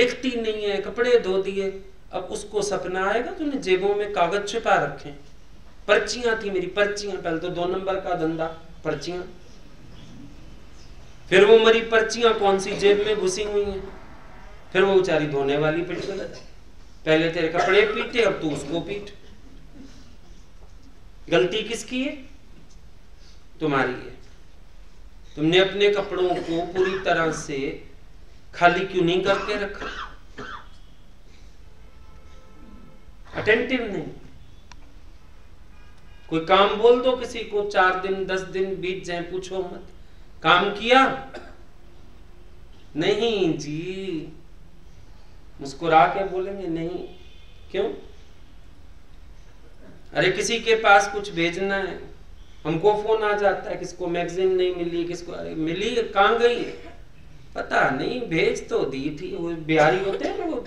देखती नहीं है, कपड़े धो दिए, अब उसको सपना आएगा तूने जेबों में कागज छिपा रखे, पर्चियां थी मेरी पर्चियां। पहले तो 2 नंबर का धंधा पर्चियां, फिर वो मरी पर्चियां कौन सी जेब में घुसी हुई हैं, फिर वो बेचारी धोने वाली पिट गलत, पहले तेरे कपड़े पीटे अब तू उसको पीट। गलती किसकी है? तुम्हारी है। तुमने अपने कपड़ों को पूरी तरह से खाली क्यों नहीं करके रखा? अटेंटिव नहीं। कोई काम बोल दो किसी को, 4 दिन 10 दिन बीत जाए, पूछो मत काम किया? नहीं जी, मुस्कुरा के बोलेंगे नहीं। क्यों? अरे किसी के पास कुछ भेजना है, हमको फोन आ जाता है, किसको मैगजीन नहीं मिली, किसको अरे मिली कहाँ गई पता नहीं, भेज तो दी थी। वो बिहारी होते हैं वो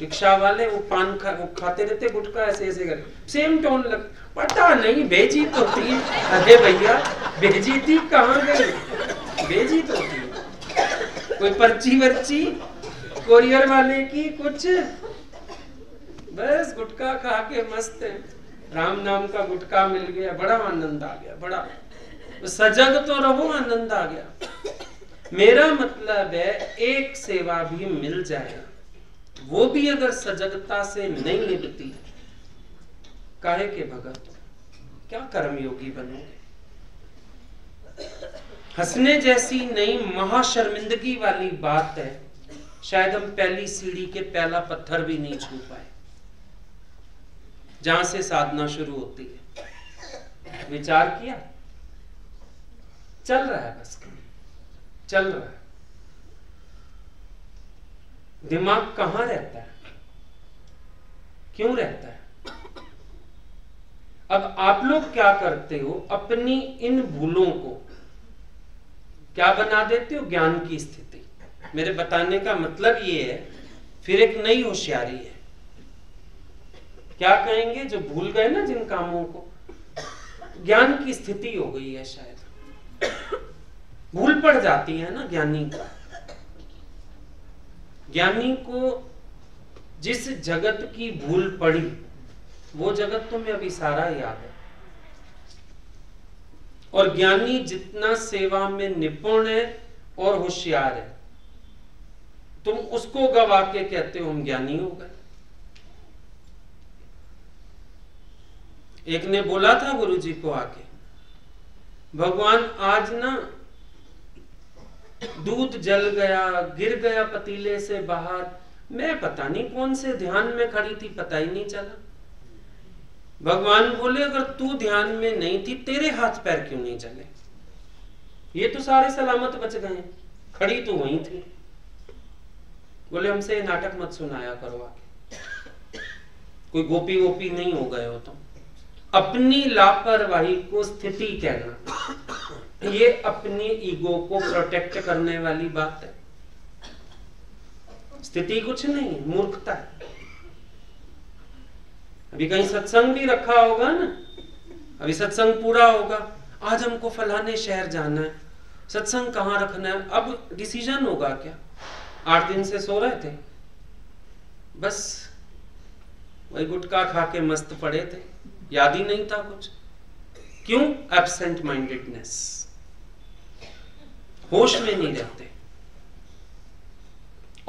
रिक्शा वाले, वो पान खाते रहते गुटखा, ऐसे ऐसे कर सेम टोन लग, पता नहीं भेजी तो थी, अरे भैया भेजी थी कहाँ गई, भेजी तो थी। कोई पर्ची वर्ची कोरियर वाले की कुछ, बस गुटखा खा के मस्त है, राम नाम का गुटखा मिल गया, बड़ा आनंद आ गया, बड़ा सजग तो रहो, आनंद आ गया। मेरा मतलब है एक सेवा भी मिल जाए, वो भी अगर सजगता से नहीं निभती, काहे के भगत, क्या कर्मयोगी बनोगे? हंसने जैसी नहीं, महाशर्मिंदगी वाली बात है, शायद हम पहली सीढ़ी के पहला पत्थर भी नहीं छू पाए जहां से साधना शुरू होती है। विचार किया? चल रहा है बस, चल रहा है, दिमाग कहां रहता है, क्यों रहता है? अब आप लोग क्या करते हो, अपनी इन भूलों को क्या बना देते हो? ज्ञान की स्थिति। मेरे बताने का मतलब ये है, फिर एक नई होशियारी है। क्या कहेंगे जो भूल गए ना जिन कामों को, ज्ञान की स्थिति हो गई है। शायद भूल पड़ जाती है ना ज्ञानी को। ज्ञानी को जिस जगत की भूल पड़ी, वो जगत तुम्हें अभी सारा याद है। और ज्ञानी जितना सेवा में निपुण है और होशियार है, तुम उसको गवा के कहते हो हम ज्ञानी हो गए। एक ने बोला था गुरुजी को आके, भगवान आज ना दूध जल गया, गिर गया पतीले से बाहर, मैं पता नहीं कौन से ध्यान में खड़ी थी, पता ही नहीं चला। भगवान बोले अगर तू ध्यान में नहीं थी, तेरे हाथ पैर क्यों नहीं चले? ये तो सारे सलामत बच गए, खड़ी तो वहीं थी। बोले हमसे नाटक मत सुनाया करो आगे, कोई गोपी गोपी नहीं हो गए हो तुम। अपनी लापरवाही को स्थिति कहना, ये अपने ईगो को प्रोटेक्ट करने वाली बात है। स्थिति कुछ नहीं, मूर्खता है। अभी कहीं सत्संग भी रखा होगा ना, अभी सत्संग पूरा होगा, आज हमको फलाने शहर जाना है, सत्संग कहाँ रखना है, अब डिसीजन होगा। क्या 8 दिन से सो रहे थे, बस वही गुटखा खा के मस्त पड़े थे, याद ही नहीं था कुछ। क्यों? Absent mindedness. होश में नहीं रहते।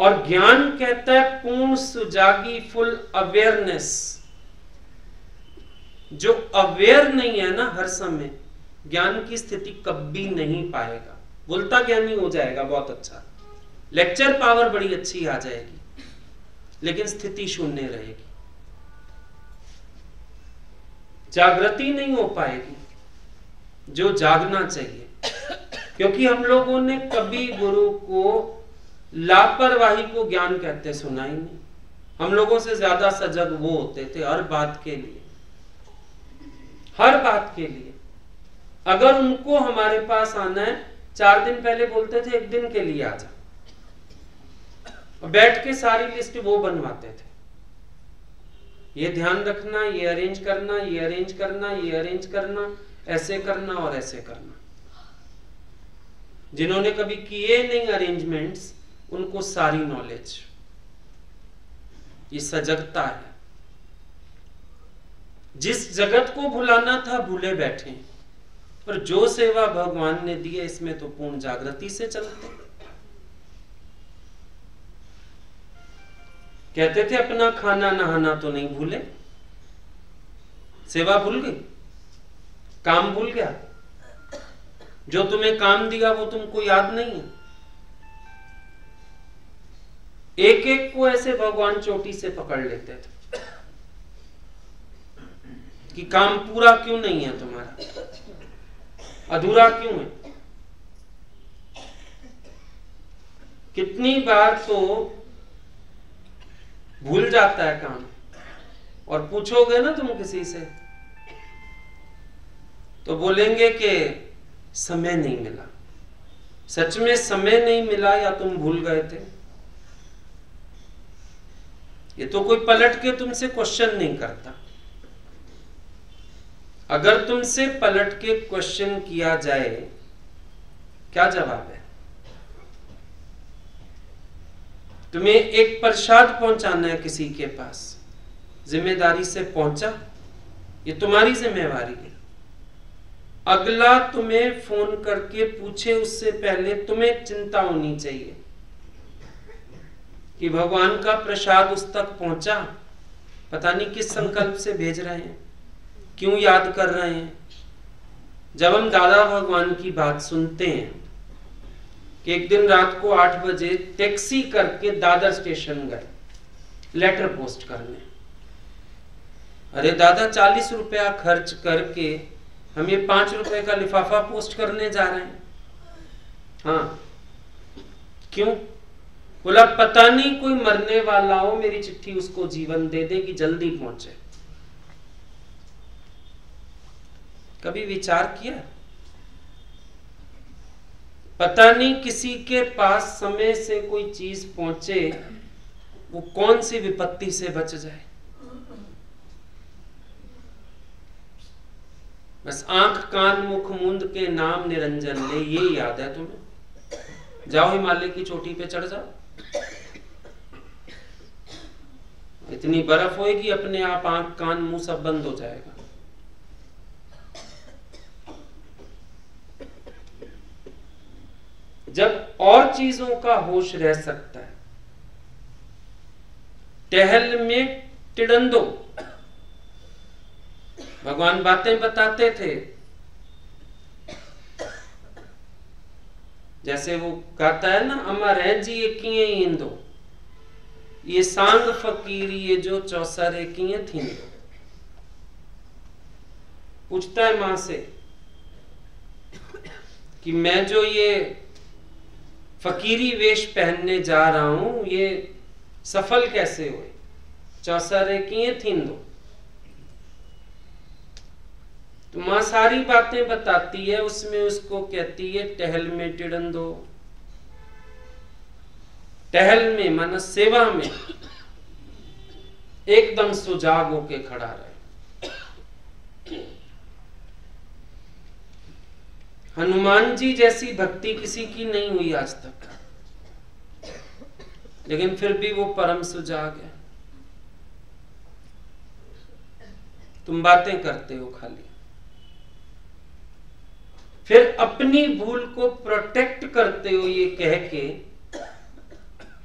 और ज्ञान कहता है पूर्ण सुजागी फुल अवेयरनेस। जो अवेयर नहीं है ना हर समय, ज्ञान की स्थिति कभी नहीं पाएगा। बोलता ज्ञानी हो जाएगा बहुत अच्छा, लेक्चर पावर बड़ी अच्छी आ जाएगी, लेकिन स्थिति शून्य रहेगी, जागृति नहीं हो पाएगी जो जागना चाहिए। क्योंकि हम लोगों ने कभी गुरु को लापरवाही को ज्ञान कहते सुना ही नहीं। हम लोगों से ज्यादा सजग वो होते थे हर बात के लिए, हर बात के लिए। अगर उनको हमारे पास आना है 4 दिन पहले बोलते थे 1 दिन के लिए आ जा, बैठ के सारी लिस्ट वो बनवाते थे, ये ध्यान रखना, ये अरेंज करना, ये अरेंज करना, ये अरेंज करना, ऐसे करना और ऐसे करना। जिन्होंने कभी किए नहीं अरेंजमेंट्स उनको सारी नॉलेज, ये सजगता है। जिस जगत को भुलाना था भूले बैठे, पर जो सेवा भगवान ने दी है इसमें तो पूर्ण जागृति से चलते। कहते थे अपना खाना नहाना तो नहीं भूले, सेवा भूल गई, काम भूल गया। जो तुम्हें काम दिया वो तुमको याद नहीं है। एक एक को ऐसे भगवान चोटी से पकड़ लेते थे कि काम पूरा क्यों नहीं है तुम्हारा, अधूरा क्यों है। कितनी बार तो भूल जाता है काम, और पूछोगे ना तुम किसी से तो बोलेंगे कि समय नहीं मिला। सच में समय नहीं मिला या तुम भूल गए थे? ये तो कोई पलट के तुमसे क्वेश्चन नहीं करता। अगर तुमसे पलट के क्वेश्चन किया जाए क्या जवाब है? तुम्हें एक प्रसाद पहुंचाना है किसी के पास, जिम्मेदारी से पहुंचा, ये तुम्हारी जिम्मेवारी है। अगला तुम्हें फोन करके पूछे उससे पहले तुम्हें चिंता होनी चाहिए कि भगवान का प्रसाद उस तक पहुंचा, पता नहीं किस संकल्प से भेज रहे हैं, क्यों याद कर रहे हैं। जब हम दादा भगवान की बात सुनते हैं कि एक दिन रात को 8 बजे टैक्सी करके दादर स्टेशन गए लेटर पोस्ट करने। अरे दादा 40 रुपया खर्च करके हम ये 5 रुपए का लिफाफा पोस्ट करने जा रहे हैं। हाँ क्यों? बोला पता नहीं कोई मरने वाला हो, मेरी चिट्ठी उसको जीवन दे दे कि जल्दी पहुंचे। कभी विचार किया? पता नहीं किसी के पास समय से कोई चीज पहुंचे वो कौन सी विपत्ति से बच जाए। बस आंख कान मुख मूंद के नाम निरंजन ले, ये याद है तुम्हें। जाओ हिमालय की चोटी पे चढ़ जाओ, इतनी बर्फ होएगी अपने आप आंख कान मुंह सब बंद हो जाएगा। जब और चीजों का होश रह सकता है, टहल में टिड़न दो। भगवान बातें बताते थे, जैसे वो गाता है ना, अमर है जी ये किए इंदो, ये सांग फकीर ये जो चौसरे किए थी। पूछता है मां से कि मैं जो ये फकीरी वेश पहनने जा रहा हूं ये सफल कैसे हुए? चौसरे किए थींदो। तो मां सारी बातें बताती है, उसमें उसको कहती है टहल में टिड़न दो। टहल में माना सेवा में एकदम सुजाग होके खड़ा रहे। हनुमान जी जैसी भक्ति किसी की नहीं हुई आज तक, लेकिन फिर भी वो परम सुजाग है। तुम बातें करते हो खाली, फिर अपनी भूल को प्रोटेक्ट करते हो ये कह के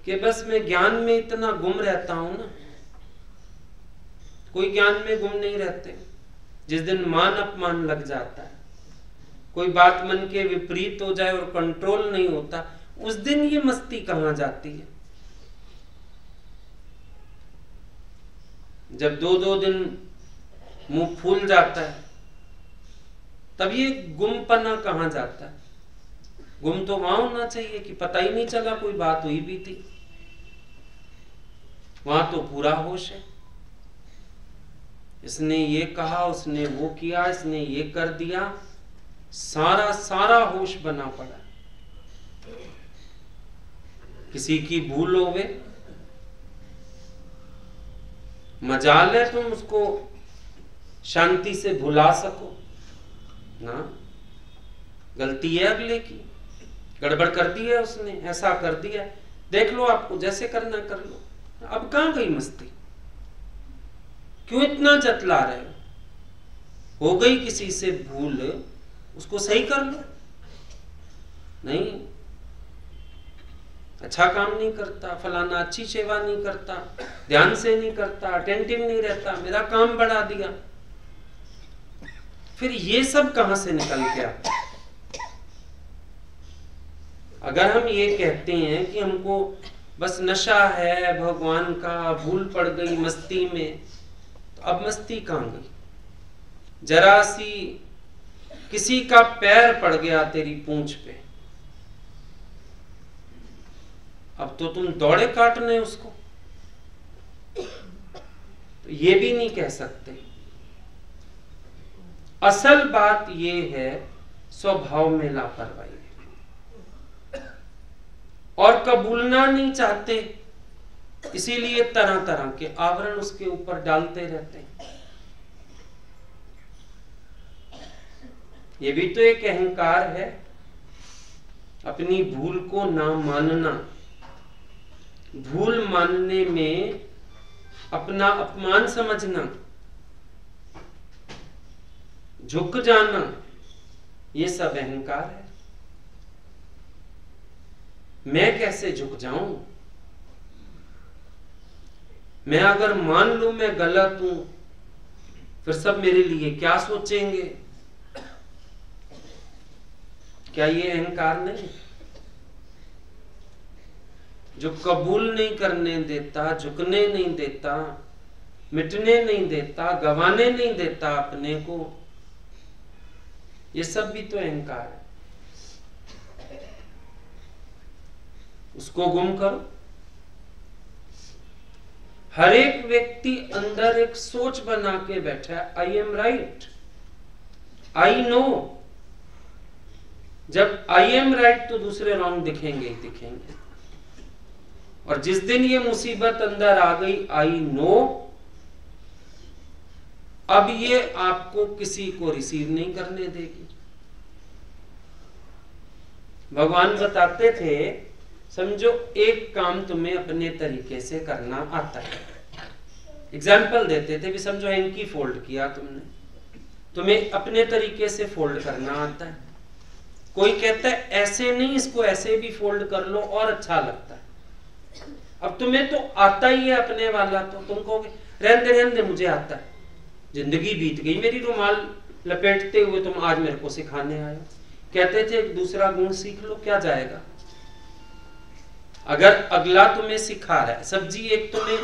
कि बस मैं ज्ञान में इतना गुम रहता हूं ना, कोई ज्ञान में गुम नहीं रहते। जिस दिन मान अपमान लग जाता है, कोई बात मन के विपरीत हो जाए और कंट्रोल नहीं होता, उस दिन ये मस्ती कहां जाती है। जब दो दो दिन मुंह फूल जाता है तब ये गुमपना कहां जाता है। गुम तो वहां होना चाहिए कि पता ही नहीं चला कोई बात हुई भी थी, वहां तो पूरा होश है। इसने ये कहा, उसने वो किया, इसने ये कर दिया, सारा सारा होश बना पड़ा। किसी की भूल होवे, मजाल है तुम उसको शांति से भुला सको ना। गलती है अगले की, गड़बड़ कर दी है उसने, ऐसा कर दिया, देख लो आपको जैसे करना कर लो। अब कहां गई मस्ती, क्यों इतना जतला रहे हो गई किसी से भूल, उसको सही कर लो। नहीं, अच्छा काम नहीं करता फलाना, अच्छी सेवा नहीं करता, ध्यान से नहीं करता, अटेंटिव नहीं रहता, मेरा काम बढ़ा दिया। फिर ये सब कहां से निकल के आता। अगर हम ये कहते हैं कि हमको बस नशा है भगवान का, भूल पड़ गई मस्ती में, तो अब मस्ती कहां गई। जरा सी किसी का पैर पड़ गया तेरी पूंछ पे, अब तो तुम दौड़े काटने उसको। तो ये भी नहीं कह सकते। असल बात ये है, स्वभाव में लापरवाही है और कबूलना नहीं चाहते, इसीलिए तरह तरह के आवरण उसके ऊपर डालते रहते हैं। ये भी तो एक अहंकार है, अपनी भूल को ना मानना, भूल मानने में अपना अपमान समझना, झुक जाना, ये सब अहंकार है। मैं कैसे झुक जाऊं, मैं अगर मान लूं मैं गलत हूं फिर सब मेरे लिए क्या सोचेंगे। क्या ये अहंकार नहीं, जो कबूल नहीं करने देता, झुकने नहीं देता, मिटने नहीं देता, गवाने नहीं देता अपने को, ये सब भी तो अहंकार है। उसको गुम करो। हर एक व्यक्ति अंदर एक सोच बना के बैठा है, I am right, I know. जब आई एम राइट तो दूसरे रॉन्ग दिखेंगे ही दिखेंगे। और जिस दिन ये मुसीबत अंदर आ गई, आई नो, अब ये आपको किसी को रिसीव नहीं करने देगी। भगवान बताते थे, समझो एक काम तुम्हें अपने तरीके से करना आता है। एग्जाम्पल देते थे भी, समझो हैंकी फोल्ड किया तुमने, तुम्हें अपने तरीके से फोल्ड करना आता है। कोई कहता है ऐसे नहीं, इसको ऐसे भी फोल्ड कर लो और अच्छा लगता है। अब तुम्हें तो आता ही है अपने वाला, तो तुम कहोगे रहने रहने मुझे आता है, जिंदगी बीत गई मेरी रुमाल लपेटते हुए, तुम आज मेरे को सिखाने आए। कहते थे एक दूसरा गुण सीख लो, क्या जाएगा। अगर अगला तुम्हें सिखा रहा है, सब्जी एक तुम्हें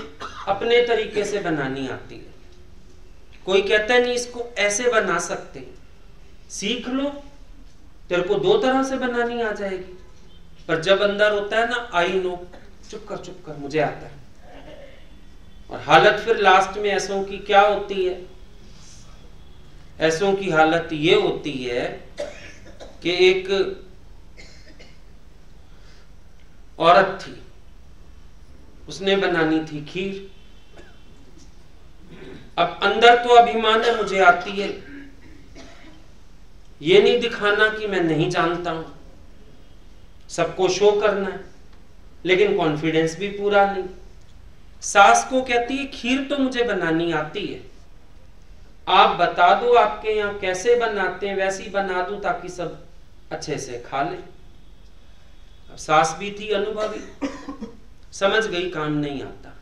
अपने तरीके से बनानी आती है, कोई कहता है नहीं इसको ऐसे बना सकते, सीख लो, तेरे को दो तरह से बनानी आ जाएगी। पर जब अंदर होता है ना आई नो, चुप कर मुझे आता है। और हालत फिर लास्ट में ऐसों की क्या होती है, ऐसों की हालत ये होती है कि एक औरत थी, उसने बनानी थी खीर। अब अंदर तो अभिमान है मुझे आती है, ये नहीं दिखाना कि मैं नहीं जानता हूं, सबको शो करना है, लेकिन कॉन्फिडेंस भी पूरा नहीं। सास को कहती है खीर तो मुझे बनानी आती है, आप बता दो आपके यहाँ कैसे बनाते हैं, वैसी बना दूं ताकि सब अच्छे से खा ले। अब सास भी थी अनुभवी, समझ गई काम नहीं आता,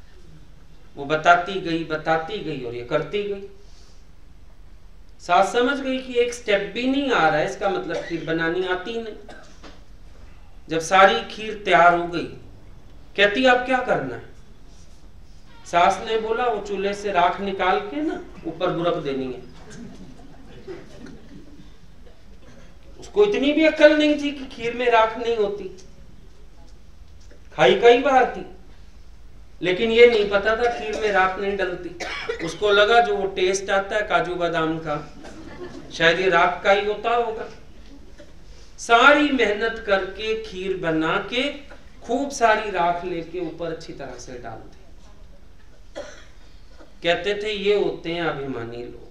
वो बताती गई और ये करती गई। सास समझ गई कि एक स्टेप भी नहीं आ रहा है, इसका मतलब खीर बनानी आती नहीं। जब सारी खीर तैयार हो गई, कहती अब क्या करना है? सास ने बोला वो चूल्हे से राख निकाल के ना ऊपर बुरक देनी है। उसको इतनी भी अक्ल नहीं थी कि खीर में राख नहीं होती, खाई खाई बाहर थी, लेकिन ये नहीं पता था खीर में राख नहीं डलती। उसको लगा जो वो टेस्ट आता है काजू बादाम का, शायद ये राख का ही होता होगा। सारी मेहनत करके खीर बना के खूब सारी राख लेके ऊपर अच्छी तरह से डाल दी। कहते थे ये होते हैं अभिमानी लोग।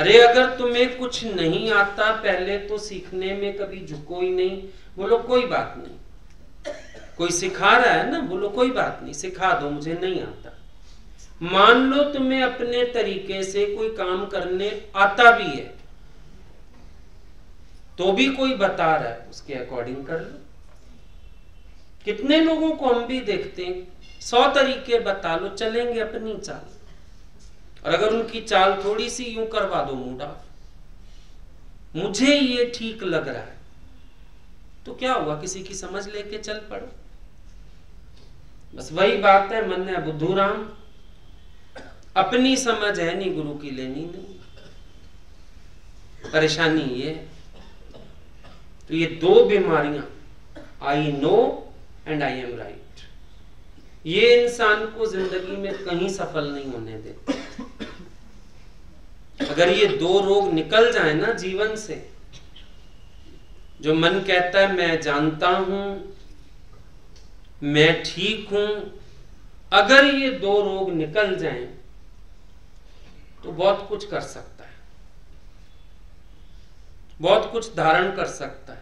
अरे अगर तुम्हें कुछ नहीं आता पहले तो सीखने में कभी झुको ही नहीं। बोलो कोई बात नहीं, कोई सिखा रहा है ना, बोलो कोई बात नहीं सिखा दो, मुझे नहीं आता। मान लो तुम्हें अपने तरीके से कोई काम करने आता भी है तो भी कोई बता रहा है उसके अकॉर्डिंग कर लो। कितने लोगों को हम भी देखते हैं 100 तरीके बता लो, चलेंगे अपनी चाल। और अगर उनकी चाल थोड़ी सी यूं करवा दो मुंडा, मुझे ये ठीक लग रहा है, तो क्या हुआ, किसी की समझ लेके चल पड़ो। बस वही बात है, मन है बुद्धू राम, अपनी समझ है नहीं, गुरु की लेनी नहीं। परेशानी ये है। तो ये दो बीमारियां, I know and I am right, ये इंसान को जिंदगी में कहीं सफल नहीं होने देते। अगर ये दो रोग निकल जाए ना जीवन से, जो मन कहता है मैं जानता हूं, मैं ठीक हूं, अगर ये दो रोग निकल जाएं, तो बहुत कुछ कर सकता है, बहुत कुछ धारण कर सकता है।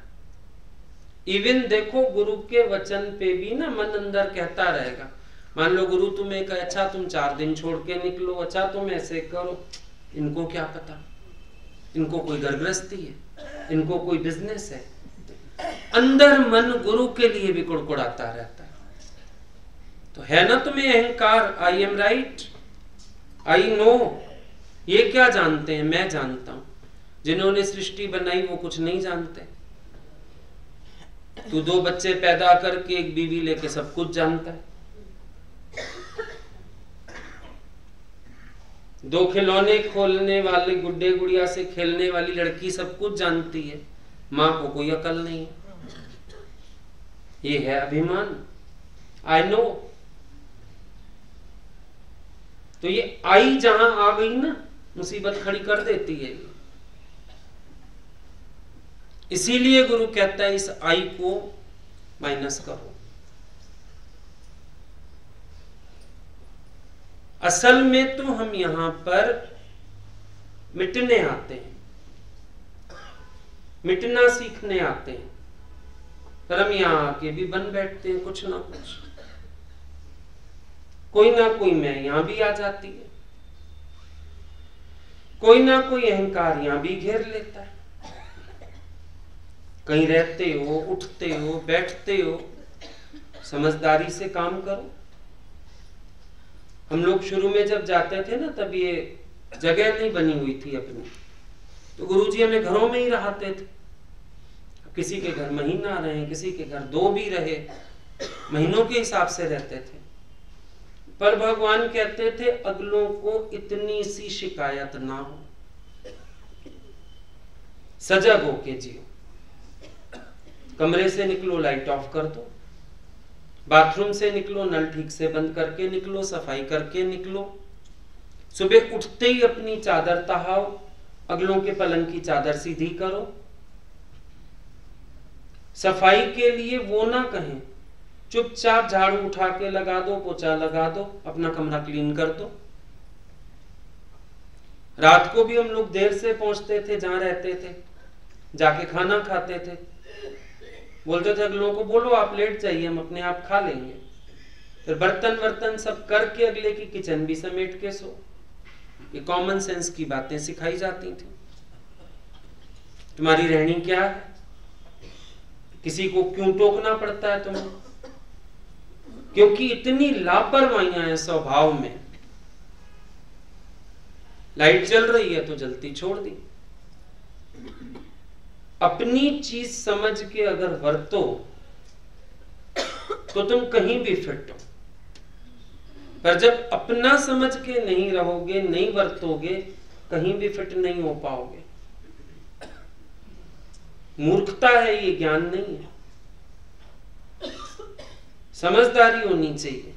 इवन देखो गुरु के वचन पे भी ना मन अंदर कहता रहेगा। मान लो गुरु तुम्हें कहे अच्छा तुम 4 दिन छोड़ के निकलो, अच्छा तुम ऐसे करो, इनको क्या पता, इनको कोई घर गृहस्थी है, इनको कोई बिजनेस है। अंदर मन गुरु के लिए भी कुड़कुड़ाता रहता है। तो है ना तुम्हें अहंकार, I am right, I know, ये क्या जानते हैं, मैं जानता हूं। जिन्होंने सृष्टि बनाई वो कुछ नहीं जानते। तू 2 बच्चे पैदा करके एक बीवी लेके सब कुछ जानता है, 2 खिलौने खोलने वाले गुड्डे गुड़िया से खेलने वाली लड़की सब कुछ जानती है, माँ को कोई अकल नहीं है। ये है अभिमान, आई नो। तो ये आई जहां आ गई ना मुसीबत खड़ी कर देती है। इसीलिए गुरु कहता है इस आई को माइनस करो। असल में तो हम यहां पर मिटने आते हैं, मिटना सीखने आते हैं, पर हम यहां आके भी बन बैठते हैं कुछ ना कुछ, कोई ना कोई मैं यहां भी आ जाती है, कोई ना कोई अहंकार यहां भी घेर लेता है। कहीं रहते हो, उठते हो, बैठते हो, समझदारी से काम करो। हम लोग शुरू में जब जाते थे ना तब ये जगह नहीं बनी हुई थी अपनी, तो गुरुजी हमें घरों में ही रहते थे। किसी के घर महीना रहे, किसी के घर 2 भी रहे, महीनों के हिसाब से रहते थे। पर भगवान कहते थे अगलों को इतनी सी शिकायत ना हो, सजग होके जियो। कमरे से निकलो लाइट ऑफ कर दो, बाथरूम से निकलो नल ठीक से बंद करके निकलो, सफाई करके निकलो, सुबह उठते ही अपनी चादर तहाओ, अगलों के पलंग की चादर सीधी करो। सफाई के लिए वो ना कहें चुपचाप झाड़ू उठा के लगा दो, पोछा लगा दो, अपना कमरा क्लीन कर दो। रात को भी हम लोग देर से पहुंचते थे जहां रहते थे, जाके खाना खाते थे, बोलते थे अगलों को बोलो आप लेट जाइए हम अपने आप खा लेंगे। फिर बर्तन वर्तन सब करके अगले की किचन भी समेट के सो। ये कॉमन सेंस की बातें सिखाई जाती थी। तुम्हारी रहनी क्या है? किसी को क्यों टोकना पड़ता है तुम्हें? क्योंकि इतनी लापरवाहियां हैं स्वभाव में। लाइट जल रही है तो जल्दी छोड़ दी। अपनी चीज समझ के अगर वर्तो तो तुम कहीं भी फिट हो, पर जब अपना समझ के नहीं रहोगे, नहीं वर्तोगे, कहीं भी फिट नहीं हो पाओगे। मूर्खता है ये, ज्ञान नहीं है। समझदारी होनी चाहिए।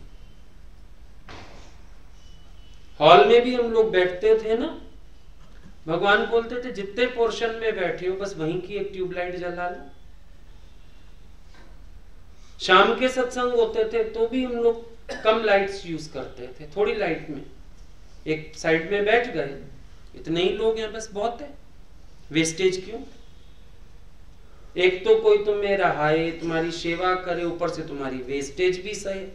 हॉल में भी हम लोग बैठते थे ना, भगवान बोलते थे जितने पोर्शन में बैठे हो बस वहीं की एक ट्यूबलाइट जला लो। शाम के सत्संग होते थे तो भी हम लोग कम लाइट्स यूज करते थे, थोड़ी लाइट में एक साइड में बैठ गए, इतने ही लोग हैं बस, बहुत है, वेस्टेज क्यों? एक तो कोई तुम्हें रहाए, तुम्हारी सेवा करे, ऊपर से तुम्हारी वेस्टेज भी सहे,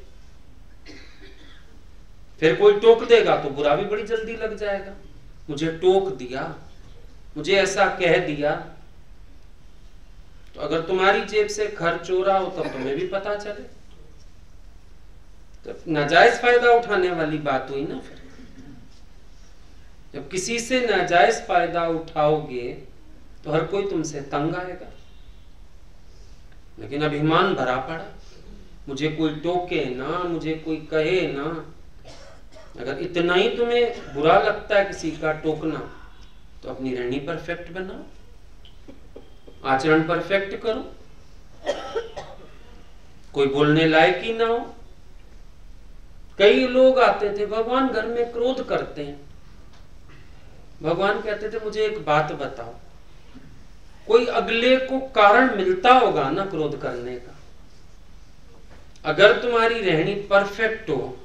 फिर कोई टोक देगा तो बुरा भी बड़ी जल्दी लग जाएगा। मुझे टोक दिया, मुझे ऐसा कह दिया। तो अगर तुम्हारी जेब से खर्च हो रहा हो तब तुम्हें भी पता चले, तो नाजायज फायदा उठाने वाली बात हुई ना। फिर जब किसी से नाजायज फायदा उठाओगे तो हर कोई तुमसे तंग आएगा। लेकिन अभिमान भरा पड़ा, मुझे कोई टोके ना, मुझे कोई कहे ना। अगर इतना ही तुम्हें बुरा लगता है किसी का टोकना तो अपनी रहनी परफेक्ट बनाओ, आचरण परफेक्ट करो, कोई बोलने लायक ही ना हो। कई लोग आते थे भगवान घर में क्रोध करते हैं, भगवान कहते थे मुझे एक बात बताओ। कोई अगले को कारण मिलता होगा ना क्रोध करने का। अगर तुम्हारी रहनी परफेक्ट हो,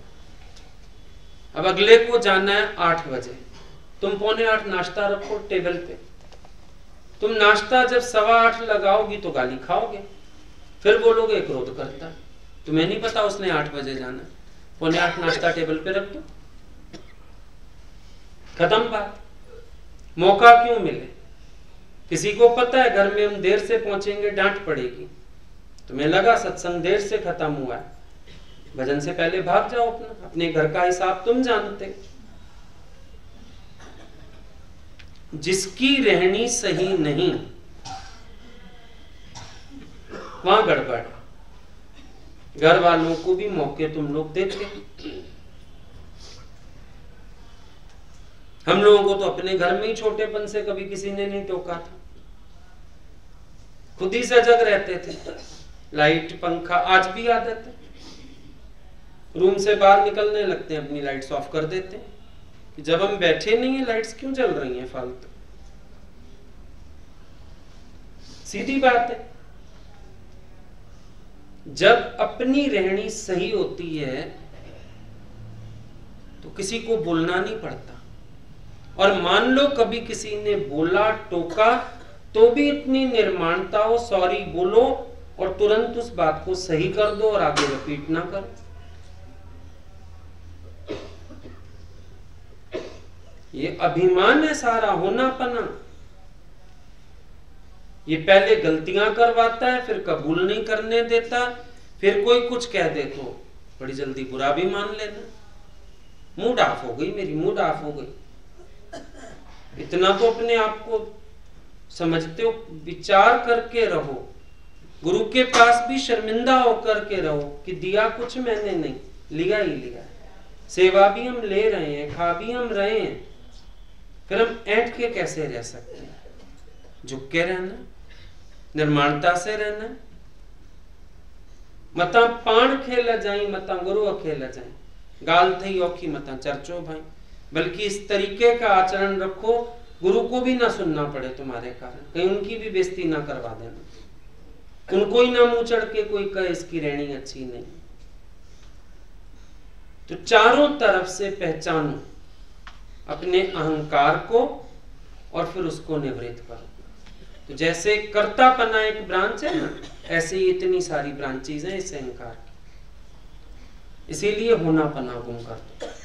अब अगले को जाना है 8 बजे, तुम 7:45 नाश्ता रखो टेबल पे। तुम नाश्ता जब 8:15 लगाओगी तो गाली खाओगे, फिर बोलोगे क्रोध करता है, तुम्हें नहीं पता उसने 8 बजे जाना। 7:45 नाश्ता टेबल पे रख दो, खत्म बात। मौका क्यों मिले? किसी को पता है घर में हम देर से पहुंचेंगे, डांट पड़ेगी। तुम्हें लगा सत्संग देर से खत्म हुआ है, भजन से पहले भाग जाओ, अपना अपने घर का हिसाब तुम जानते। जिसकी रहनी सही नहीं वहां गड़बड़। घर वालों को भी मौके तुम लोग देते। हम लोगों को तो अपने घर में ही छोटेपन से कभी किसी ने नहीं टोका था, खुद ही सजग रहते थे। लाइट पंखा आज भी आदत है, रूम से बाहर निकलने लगते हैं अपनी लाइट्स ऑफ कर देते हैं कि जब हम बैठे नहीं है लाइट्स क्यों जल रही हैं फालतू। सीधी बात है, जब अपनी रहनी सही होती है तो किसी को बोलना नहीं पड़ता। और मान लो कभी किसी ने बोला, टोका, तो भी इतनी निर्माणता हो, सॉरी बोलो और तुरंत उस बात को सही कर दो और आगे रिपीट ना करो। ये अभिमान है सारा, होनापना। ये पहले गलतियां करवाता है, फिर कबूल नहीं करने देता, फिर कोई कुछ कह दे तो बड़ी जल्दी बुरा भी मान लेना। मूड ऑफ हो गई मेरी, मूड ऑफ हो गई। इतना तो अपने आप को समझते हो, विचार करके रहो। गुरु के पास भी शर्मिंदा होकर के रहो कि दिया कुछ मैंने नहीं, लिया ही लिया। सेवा भी हम ले रहे हैं, खा भी हम रहे हैं, फिर हम ऐंठ के कैसे रह सकते हैं? झुक के रहना, निर्माणता से रहना। मता पान खेला जाए, मता गुरु अखेला जाए, गाल थई औखी मता चर्चो भाई। बल्कि इस तरीके का आचरण रखो गुरु को भी ना सुनना पड़े तुम्हारे कारण, कहीं उनकी भी बेइज्जती ना करवा देना, उनको ही ना मुंह चढ़ के कोई कहे इसकी रहनी अच्छी नहीं। तो चारों तरफ से पहचानो अपने अहंकार को और फिर उसको निवृत्त करो। तो जैसे कर्तापना एक ब्रांच है ना, ऐसे ही इतनी सारी ब्रांचेज हैं इस अहंकार की। इसीलिए होनापना गुम कर दो।